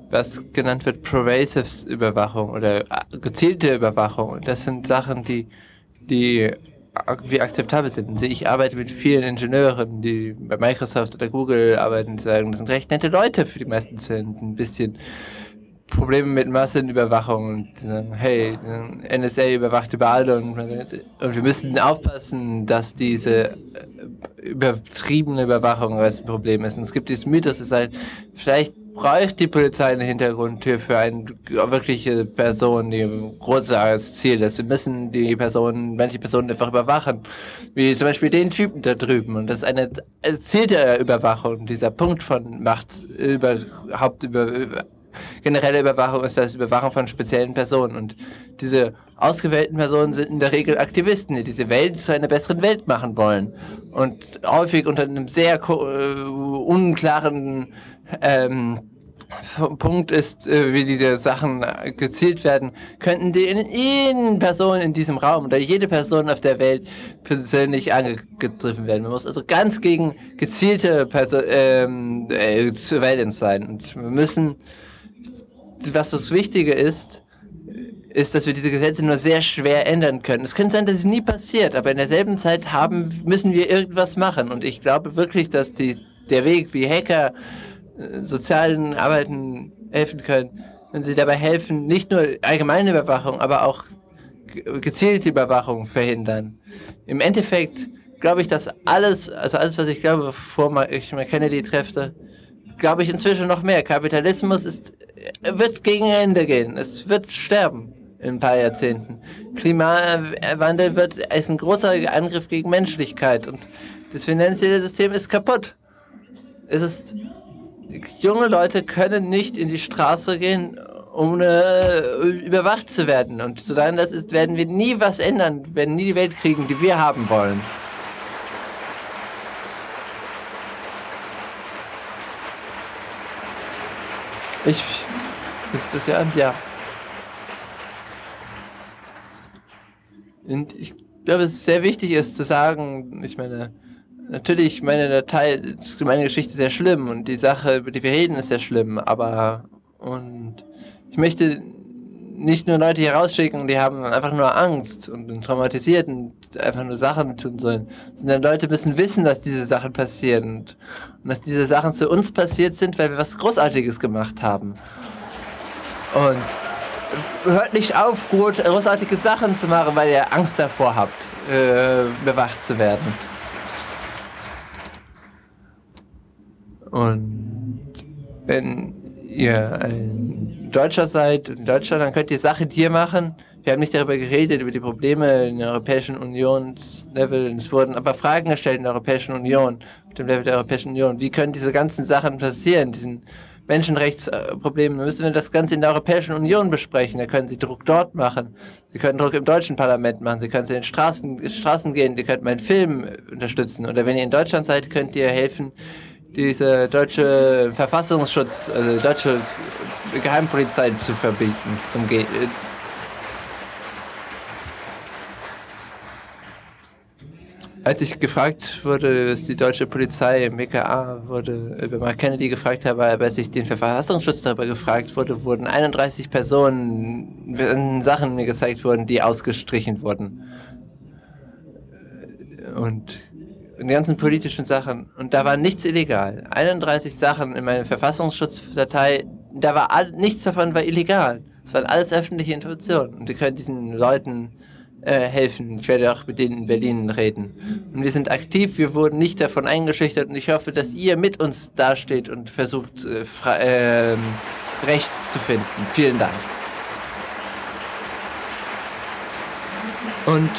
was genannt wird, pervasive Überwachung oder gezielte Überwachung. Und das sind Sachen, die irgendwie akzeptabel sind. Ich arbeite mit vielen Ingenieuren, die bei Microsoft oder Google arbeiten, und sagen, das sind recht nette Leute für die meisten Fälle. Ein bisschen Probleme mit Massenüberwachung und sagen, hey, NSA überwacht überall und wir müssen aufpassen, dass diese übertriebene Überwachung ein Problem ist. Und es gibt diesen Mythos, dass halt, vielleicht braucht die Polizei eine Hintergrundtür für eine wirkliche Person, die ein großes Ziel ist. Wir müssen die Personen, manche Personen einfach überwachen, wie zum Beispiel den Typen da drüben. Und das ist eine erzielte Überwachung, dieser Punkt von Macht überhaupt über generelle Überwachung ist das Überwachen von speziellen Personen, und diese ausgewählten Personen sind in der Regel Aktivisten, die diese Welt zu einer besseren Welt machen wollen und häufig unter einem sehr unklaren Punkt ist, wie diese Sachen gezielt werden, könnten die in jeden Person in diesem Raum oder jede Person auf der Welt persönlich angetrieben werden. Man muss also ganz gegen gezielte Surveillance sein. Und wir müssen, was das Wichtige ist, ist, dass wir diese Gesetze nur sehr schwer ändern können. Es könnte sein, dass es nie passiert, aber in derselben Zeit müssen wir irgendwas machen. Und ich glaube wirklich, dass der Weg, wie Hacker sozialen Arbeiten helfen können, wenn sie dabei helfen, nicht nur allgemeine Überwachung, aber auch gezielte Überwachung verhindern. Im Endeffekt glaube ich, dass alles, was ich glaube, bevor ich mal Kennedy treffte, glaube ich inzwischen noch mehr. Kapitalismus wird gegen Ende gehen. Es wird sterben in ein paar Jahrzehnten. Klimawandel ist ein großer Angriff gegen Menschlichkeit und das finanzielle System ist kaputt. Junge Leute können nicht in die Straße gehen, ohne überwacht zu werden. Und solange das ist, werden wir nie was ändern, wir werden nie die Welt kriegen, die wir haben wollen. Ist das ja an? Ja. Und ich glaube, es ist sehr wichtig, es zu sagen, natürlich, meine Geschichte ist sehr schlimm und die Sache, über die wir reden, ist sehr schlimm, und ich möchte nicht nur Leute hier rausschicken, die haben einfach nur Angst und sind traumatisiert und einfach nur Sachen tun sollen, sondern Leute müssen wissen, dass diese Sachen passieren und dass diese Sachen zu uns passiert sind, weil wir was Großartiges gemacht haben. Und hört nicht auf, großartige Sachen zu machen, weil ihr Angst davor habt, bewacht zu werden. Und wenn ihr ein Deutscher seid in Deutschland, dann könnt ihr Sachen hier machen. Wir haben nicht darüber geredet, über die Probleme in der Europäischen Unionslevel. Es wurden aber Fragen gestellt in der Europäischen Union, auf dem Level der Europäischen Union. Wie können diese ganzen Sachen passieren, diesen Menschenrechtsproblemen? Müssen wir das Ganze in der Europäischen Union besprechen. Da können Sie Druck dort machen. Sie können Druck im deutschen Parlament machen. Sie können zu den Straßen gehen. Sie können meinen Film unterstützen. Oder wenn ihr in Deutschland seid, könnt ihr helfen, diese deutsche Verfassungsschutz, also deutsche Geheimpolizei zu verbieten. Als ich gefragt wurde, dass die deutsche Polizei im BKA über Mark Kennedy gefragt habe, aber als ich den Verfassungsschutz darüber gefragt wurde, wurden 31 Personen, Sachen mir gezeigt wurden, die ausgestrichen wurden. Und die ganzen politischen Sachen. Und da war nichts illegal. 31 Sachen in meiner Verfassungsschutzdatei, da war nichts davon war illegal. Es waren alles öffentliche Informationen. Und wir können diesen Leuten helfen. Ich werde auch mit denen in Berlin reden. Und wir sind aktiv, wir wurden nicht davon eingeschüchtert. Und ich hoffe, dass ihr mit uns dasteht und versucht, Recht zu finden. Vielen Dank. Und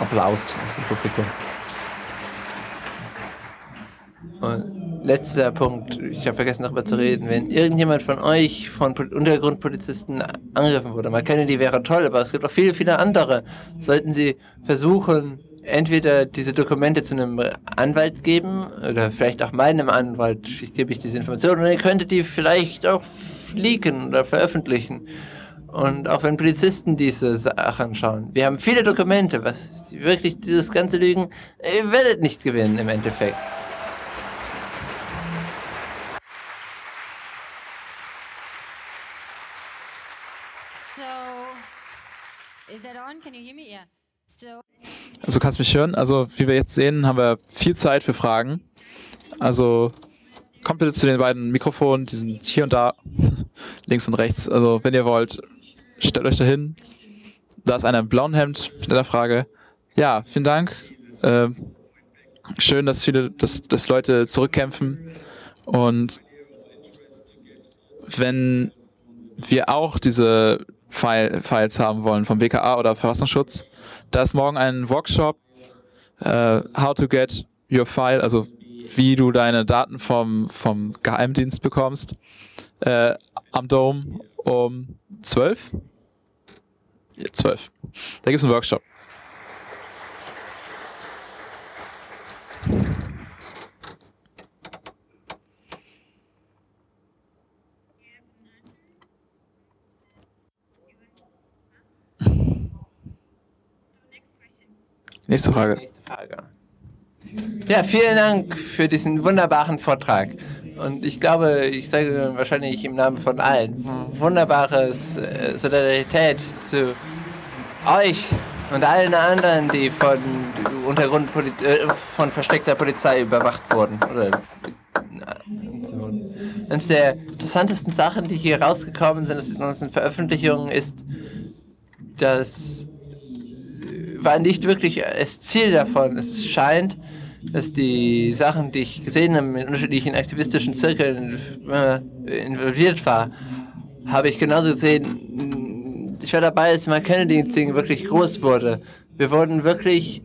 Applaus aus dem Publikum. Und letzter Punkt, ich habe vergessen darüber zu reden, wenn irgendjemand von euch von Untergrundpolizisten angegriffen wurde, Mark Kennedy wäre toll, aber es gibt auch viele, viele andere, sollten sie versuchen, entweder diese Dokumente zu einem Anwalt geben oder vielleicht auch meinem Anwalt, ich gebe euch diese Informationen, und ihr könntet die vielleicht auch leaken oder veröffentlichen. Und auch wenn Polizisten diese Sachen schauen. Wir haben viele Dokumente, was wirklich dieses ganze Lügen, ihr werdet nicht gewinnen im Endeffekt. Also kannst du mich hören? Also wie wir jetzt sehen, haben wir viel Zeit für Fragen. Also kommt bitte zu den beiden Mikrofonen, die sind hier und da, links und rechts. Also wenn ihr wollt, stellt euch da hin. Da ist einer im blauen Hemd mit einer Frage. Ja, vielen Dank. Schön, dass Leute zurückkämpfen. Und wenn wir auch diese Files haben wollen vom BKA oder Verfassungsschutz, da ist morgen ein Workshop, How to get your file, also wie du deine Daten vom Geheimdienst bekommst, am Dome um 12. Da gibt es einen Workshop. Nächste Frage. Ja, vielen Dank für diesen wunderbaren Vortrag. Und ich glaube, ich sage wahrscheinlich im Namen von allen, wunderbares Solidarität zu euch und allen anderen, die von von versteckter Polizei überwacht wurden. Eines der interessantesten Sachen, die hier rausgekommen sind, das ist in unseren Veröffentlichungen, ist, dass war nicht wirklich das Ziel davon. Es scheint, dass die Sachen, die ich gesehen habe, in unterschiedlichen aktivistischen Zirkeln involviert war, habe ich genauso gesehen. Ich war dabei, als Mark Kennedy wirklich groß wurde. Wir wurden wirklich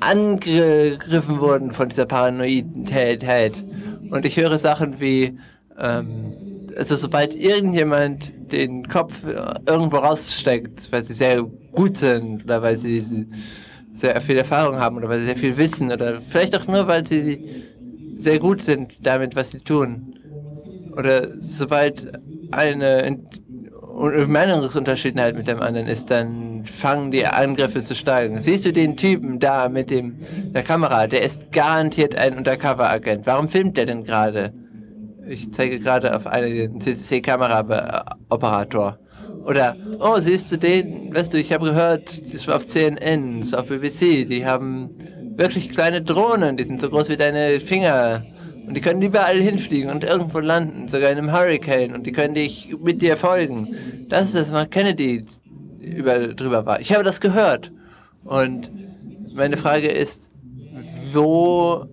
angegriffen worden von dieser Paranoidität. Und ich höre Sachen wie, also sobald irgendjemand den Kopf irgendwo raussteckt, weil sie sehr gut sind oder weil sie sehr viel Erfahrung haben oder weil sie sehr viel wissen oder vielleicht auch nur, weil sie sehr gut sind damit, was sie tun. Oder sobald eine Meinungsunterschiedenheit mit dem anderen ist, dann fangen die Angriffe zu steigen. Siehst du den Typen da mit der Kamera? Der ist garantiert ein Undercover-Agent. Warum filmt der denn gerade? Ich zeige gerade auf einen CCC-Kamera-Operator. Oder, oh, siehst du den? Weißt du, ich habe gehört, das war auf CNN, das war auf BBC, die haben wirklich kleine Drohnen, die sind so groß wie deine Finger. Und die können überall hinfliegen und irgendwo landen, sogar in einem Hurricane. Und die können dich mit dir folgen. Das ist das, was Mark Kennedy drüber war. Ich habe das gehört. Und meine Frage ist, wo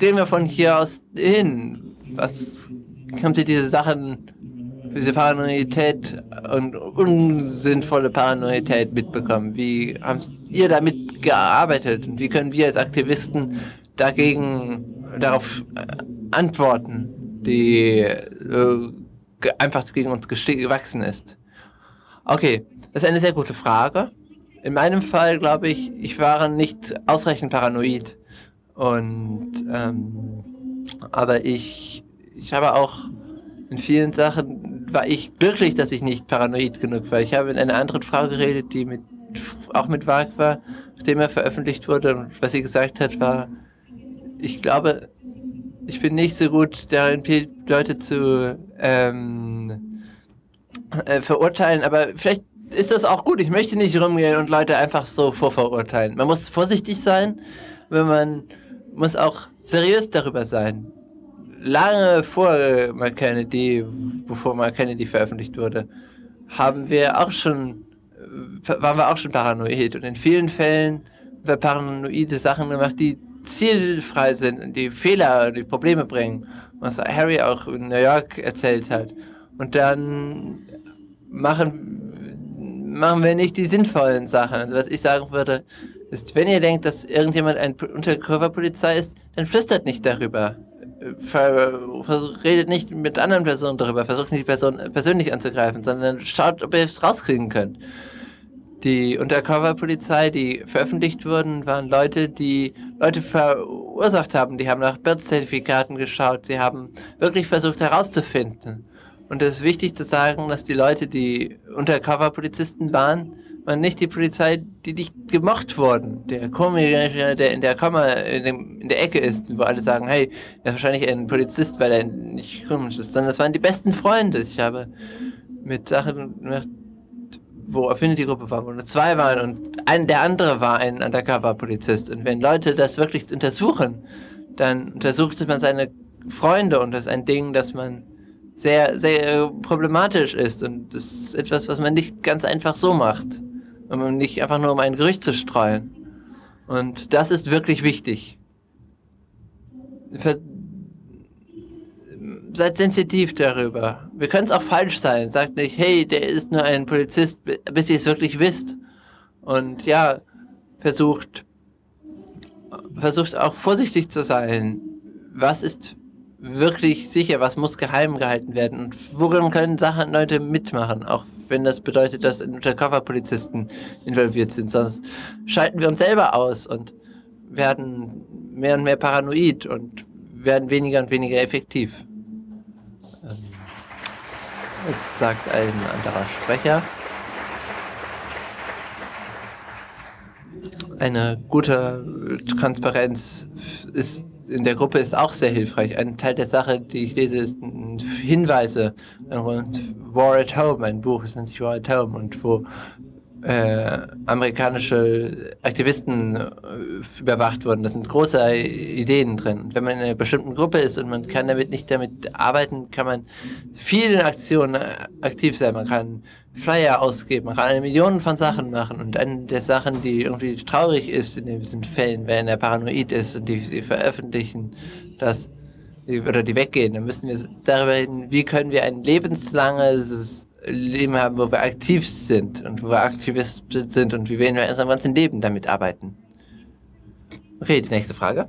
gehen wir von hier aus hin? Was haben Sie diese Sachen, diese Paranoidität und unsinnvolle Paranoidität mitbekommen? Wie habt ihr damit gearbeitet? Und wie können wir als Aktivisten darauf antworten, die einfach gegen uns gewachsen ist? Okay, das ist eine sehr gute Frage. In meinem Fall glaube ich, ich war nicht ausreichend paranoid. Und aber ich habe auch in vielen Sachen, war ich glücklich, dass ich nicht paranoid genug war. Ich habe mit einer anderen Frau geredet, die auch mit Mark war, nachdem er veröffentlicht wurde. Und was sie gesagt hat, war, ich glaube, ich bin nicht so gut darin, Leute zu verurteilen, aber vielleicht ist das auch gut. Ich möchte nicht rumgehen und Leute einfach so vorverurteilen. Man muss vorsichtig sein, aber man muss auch seriös darüber sein. Lange vor Mark Kennedy, bevor Mark Kennedy veröffentlicht wurde, waren wir auch schon paranoid. Und in vielen Fällen haben wir paranoide Sachen gemacht, die zielfrei sind und die Fehler, die Probleme bringen, was Harry auch in New York erzählt hat. Und dann machen wir nicht die sinnvollen Sachen. Also was ich sagen würde, ist, wenn ihr denkt, dass irgendjemand ein Undercover-Polizei ist, dann flüstert nicht darüber. Redet nicht mit anderen Personen darüber, versucht nicht die Person persönlich anzugreifen, sondern schaut, ob ihr es rauskriegen könnt. Die Undercover-Polizei, die veröffentlicht wurden, waren Leute, die Leute verursacht haben. Die haben nach Birth-Zertifikaten geschaut, sie haben wirklich versucht herauszufinden. Und es ist wichtig zu sagen, dass die Leute, die Undercover-Polizisten waren, waren nicht die Polizei, die dich gemocht wurden. Der Komiker, der in der Ecke ist, wo alle sagen, hey, der ist wahrscheinlich ein Polizist, weil er nicht komisch ist, sondern das waren die besten Freunde. Ich habe mit Sachen gemacht, wo Affinity-Gruppe war, wo nur zwei waren und der andere war ein Undercover-Polizist. Und wenn Leute das wirklich untersuchen, dann untersucht man seine Freunde und das ist ein Ding, das man sehr, sehr problematisch ist und das ist etwas, was man nicht ganz einfach so macht. Und man nicht einfach nur um ein Gerücht zu streuen. Und das ist wirklich wichtig. Seid sensitiv darüber. Wir können es auch falsch sein. Sagt nicht, hey, der ist nur ein Polizist, bis ihr es wirklich wisst. Und ja, versucht auch vorsichtig zu sein. Was ist wirklich sicher? Was muss geheim gehalten werden? Und worin können Leute mitmachen? Auch wenn das bedeutet, dass Undercover-Polizisten involviert sind. Sonst schalten wir uns selber aus und werden mehr und mehr paranoid und werden weniger und weniger effektiv. Jetzt sagt ein anderer Sprecher. Eine gute Transparenz ist in der Gruppe ist auch sehr hilfreich. Ein Teil der Sache, die ich lese, ist Hinweise. War at Home, ein Buch, das nennt sich War at Home, und wo amerikanische Aktivisten überwacht wurden. Da sind große Ideen drin. Wenn man in einer bestimmten Gruppe ist und man kann nicht damit arbeiten, kann man vielen Aktionen aktiv sein. Man kann Flyer ausgeben, man kann eine Million von Sachen machen. Und eine der Sachen, die irgendwie traurig ist in diesen Fällen, wenn er paranoid ist und die veröffentlichen das oder die weggehen, dann müssen wir darüber reden, wie können wir ein lebenslanges Leben haben, wo wir aktiv sind und wo wir Aktivisten sind und wie wir in unserem ganzen Leben damit arbeiten. Okay, die nächste Frage.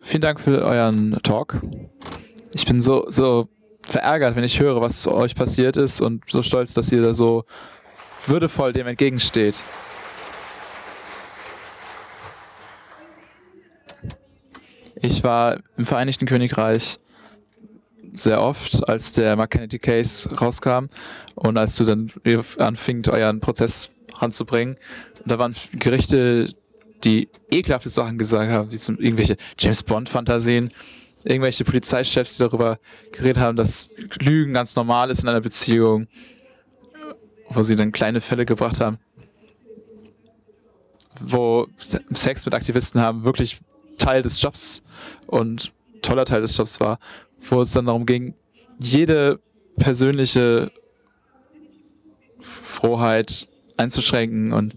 Vielen Dank für euren Talk. Ich bin so verärgert, wenn ich höre, was euch passiert ist, und so stolz, dass ihr da so würdevoll dem entgegensteht. Ich war im Vereinigten Königreich sehr oft, als der Mark Kennedy Case rauskam und als du dann anfingt, euren Prozess ranzubringen. Da waren Gerichte, die ekelhafte Sachen gesagt haben, wie zum irgendwelche James-Bond-Fantasien, irgendwelche Polizeichefs, die darüber geredet haben, dass Lügen ganz normal ist in einer Beziehung, wo sie dann kleine Fälle gebracht haben, wo Sex mit Aktivisten haben wirklich Teil des Jobs und toller Teil des Jobs war, wo es dann darum ging, jede persönliche Frohheit einzuschränken. Und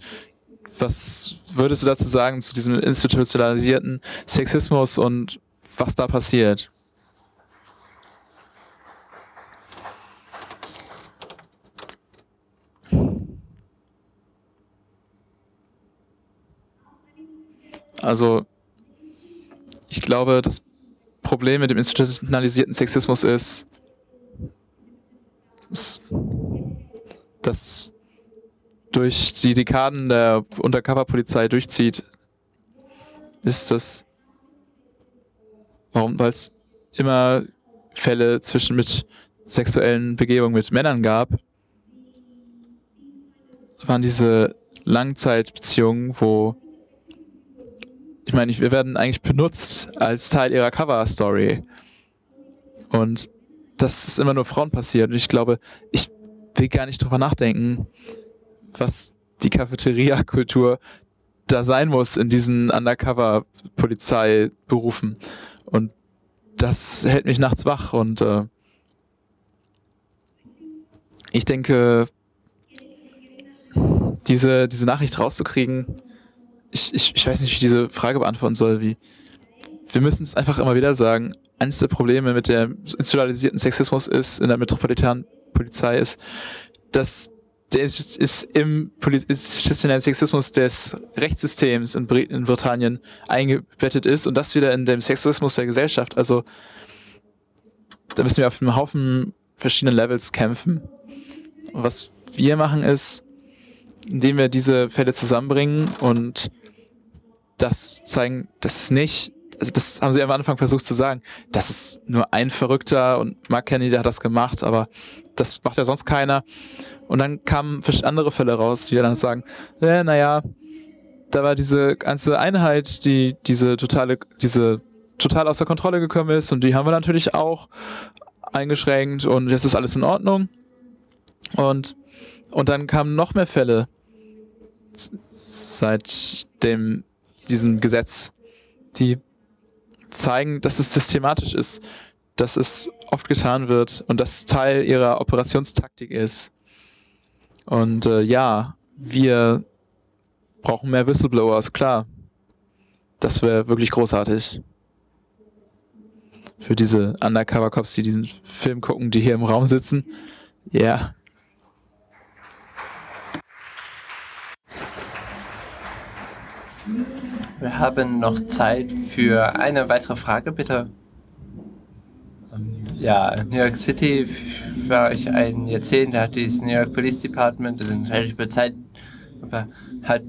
was würdest du dazu sagen, zu diesem institutionalisierten Sexismus und was da passiert? Also, ich glaube, das Problem mit dem institutionalisierten Sexismus ist, dass durch die Dekaden der Undercover-Polizei durchzieht, ist das, warum, weil es immer Fälle mit sexuellen Begebungen mit Männern gab, waren diese Langzeitbeziehungen, wo ich meine, wir werden eigentlich benutzt als Teil ihrer Cover-Story. Und das ist immer nur Frauen passiert. Und ich glaube, ich will gar nicht drüber nachdenken, was die Cafeteria-Kultur da sein muss in diesen Undercover-Polizeiberufen. Und das hält mich nachts wach. Und ich denke, diese Nachricht rauszukriegen, ich weiß nicht, wie ich diese Frage beantworten soll. Wir müssen es einfach immer wieder sagen. Eines der Probleme mit dem institutionalisierten Sexismus ist in der metropolitanen Polizei ist, dass der ist im institutionellen Sexismus des Rechtssystems in Britannien eingebettet ist und das wieder in dem Sexismus der Gesellschaft. Also da müssen wir auf einem Haufen verschiedenen Levels kämpfen. Und was wir machen ist, indem wir diese Fälle zusammenbringen und das zeigen, dass es nicht, also das haben sie am Anfang versucht zu sagen, das ist nur ein Verrückter und Mark Kennedy hat das gemacht, aber das macht ja sonst keiner. Und dann kamen andere Fälle raus, die dann sagen, naja, da war diese ganze Einheit, die total außer Kontrolle gekommen ist und die haben wir natürlich auch eingeschränkt und jetzt ist alles in Ordnung. Und dann kamen noch mehr Fälle seit diesem Gesetz, die zeigen, dass es systematisch ist, dass es oft getan wird und dass es Teil ihrer Operationstaktik ist. Und ja, wir brauchen mehr Whistleblowers, klar. Das wäre wirklich großartig. Für diese Undercover-Cops, die diesen Film gucken, die hier im Raum sitzen. Ja. Yeah. Wir haben noch Zeit für eine weitere Frage, bitte. Ja, in New York City war ich ein Jahrzehnt, da hat das New York Police Department, das ist eine Polizei, hat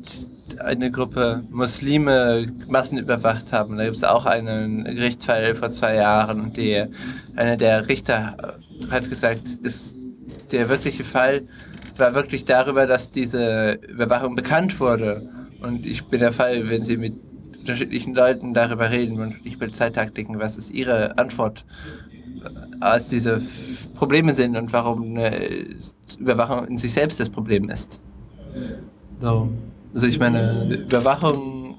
eine Gruppe Muslime massenüberwacht haben. Da gibt es auch einen Gerichtsfall vor 2 Jahren und einer der Richter hat gesagt, ist der wirkliche Fall war wirklich darüber, dass diese Überwachung bekannt wurde. Und ich bin der Fall, wenn Sie mit unterschiedlichen Leuten darüber reden und ich will Zeittaktiken, was ist Ihre Antwort, als diese Probleme sind und warum eine Überwachung in sich selbst das Problem ist. So. Also ich meine, Überwachung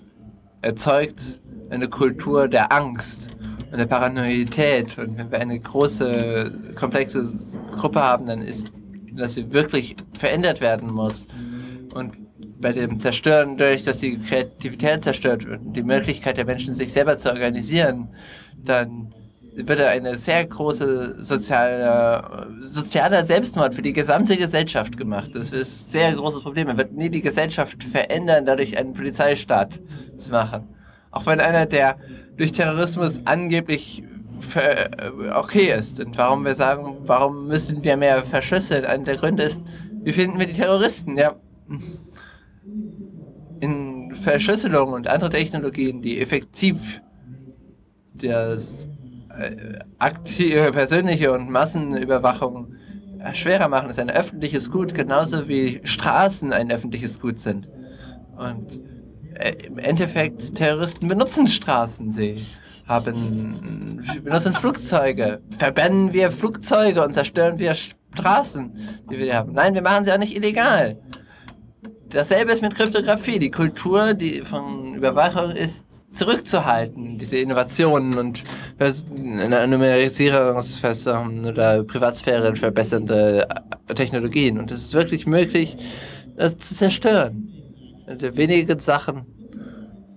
erzeugt eine Kultur der Angst und der Paranoidität. Und wenn wir eine große, komplexe Gruppe haben, dann ist, dass wir wirklich verändert werden muss. Und bei dem Zerstören durch, dass die Kreativität zerstört wird und die Möglichkeit der Menschen, sich selber zu organisieren, dann wird eine sehr große sozialer Selbstmord für die gesamte Gesellschaft gemacht. Das ist ein sehr großes Problem. Man wird nie die Gesellschaft verändern, dadurch einen Polizeistaat zu machen. Auch wenn einer, der durch Terrorismus angeblich okay ist. Und warum wir sagen, warum müssen wir mehr verschlüsseln? Einer der Gründe ist, wie finden wir die Terroristen? Ja. In Verschlüsselung und andere Technologien, die effektiv das aktive, persönliche und Massenüberwachung schwerer machen, ist ein öffentliches Gut, genauso wie Straßen ein öffentliches Gut sind. Und im Endeffekt, Terroristen benutzen Straßen, benutzen Flugzeuge. Verbannen wir Flugzeuge und zerstören wir Straßen, die wir haben. Nein, wir machen sie auch nicht illegal. Dasselbe ist mit Kryptographie. Die Kultur von Überwachung ist zurückzuhalten, diese Innovationen und Numerisierungsversuchen oder Privatsphäre verbessernde Technologien. Und es ist wirklich möglich, das zu zerstören. Wenige Sachen,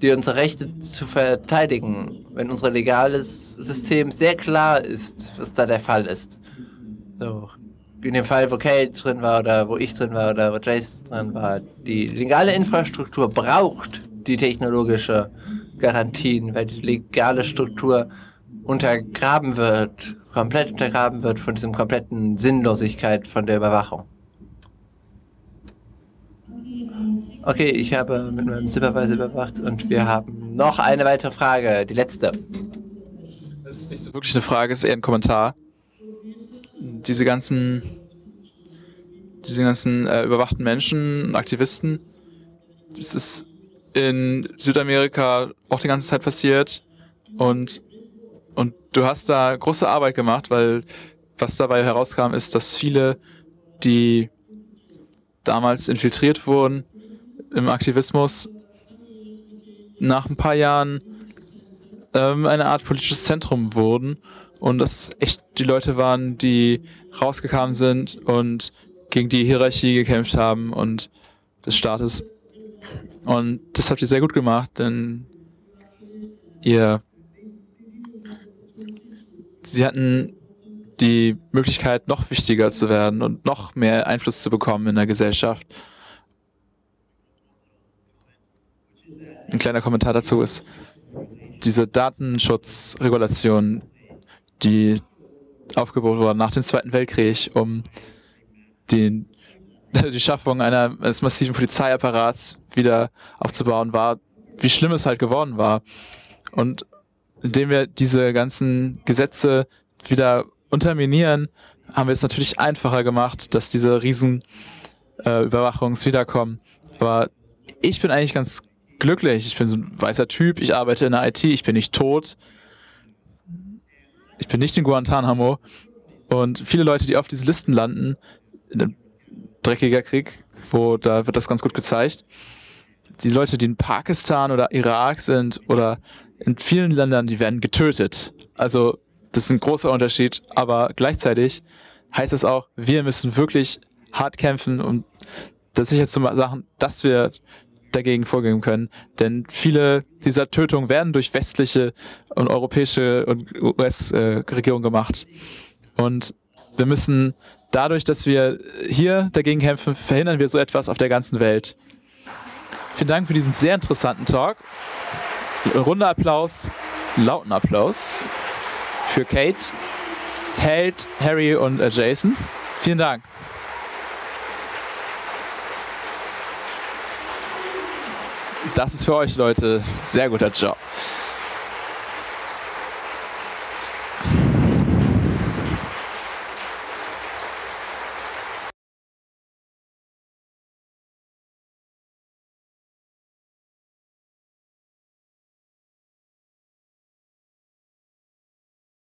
die unsere Rechte zu verteidigen, wenn unser legales System sehr klar ist, was da der Fall ist. So. In dem Fall, wo Kate drin war oder wo ich drin war oder wo Jason drin war, die legale Infrastruktur braucht die technologische Garantien, weil die legale Struktur untergraben wird, komplett untergraben wird von diesem kompletten Sinnlosigkeit von der Überwachung. Okay, ich habe mit meinem Supervisor überwacht und wir haben noch eine weitere Frage, die letzte. Das ist nicht so wirklich eine Frage, ist eher ein Kommentar. Diese ganzen überwachten Menschen, Aktivisten, das ist in Südamerika auch die ganze Zeit passiert und du hast da große Arbeit gemacht, weil was dabei herauskam ist, dass viele, die damals infiltriert wurden im Aktivismus, nach ein paar Jahren eine Art politisches Zentrum wurden und dass echt die Leute waren, die rausgekommen sind und gegen die Hierarchie gekämpft haben und des Staates. Und das habt ihr sehr gut gemacht, denn sie hatten die Möglichkeit, noch wichtiger zu werden und noch mehr Einfluss zu bekommen in der Gesellschaft. Ein kleiner Kommentar dazu ist, diese Datenschutzregulation, die aufgebaut wurde nach dem Zweiten Weltkrieg, um die Schaffung eines massiven Polizeiapparats wieder aufzubauen, war, wie schlimm es halt geworden war. Und indem wir diese ganzen Gesetze wieder unterminieren, haben wir es natürlich einfacher gemacht, dass diese riesen Überwachungs wiederkommen. Aber ich bin eigentlich ganz glücklich. Ich bin so ein weißer Typ, ich arbeite in der IT, ich bin nicht tot. Ich bin nicht in Guantanamo. Und viele Leute, die auf diesen Listen landen, dreckiger Krieg, da wird das ganz gut gezeigt. Die Leute, die in Pakistan oder Irak sind oder in vielen Ländern, die werden getötet. Also das ist ein großer Unterschied, aber gleichzeitig heißt das auch, wir müssen wirklich hart kämpfen, um das sicher zu machen, dass wir dagegen vorgehen können. Denn viele dieser Tötungen werden durch westliche und europäische und US-Regierung gemacht. Und wir müssen dadurch, dass wir hier dagegen kämpfen, verhindern wir so etwas auf der ganzen Welt. Vielen Dank für diesen sehr interessanten Talk. Runder Applaus, lauten Applaus für Kate, Harry und Jason. Vielen Dank. Das ist für euch, Leute. Sehr guter Job.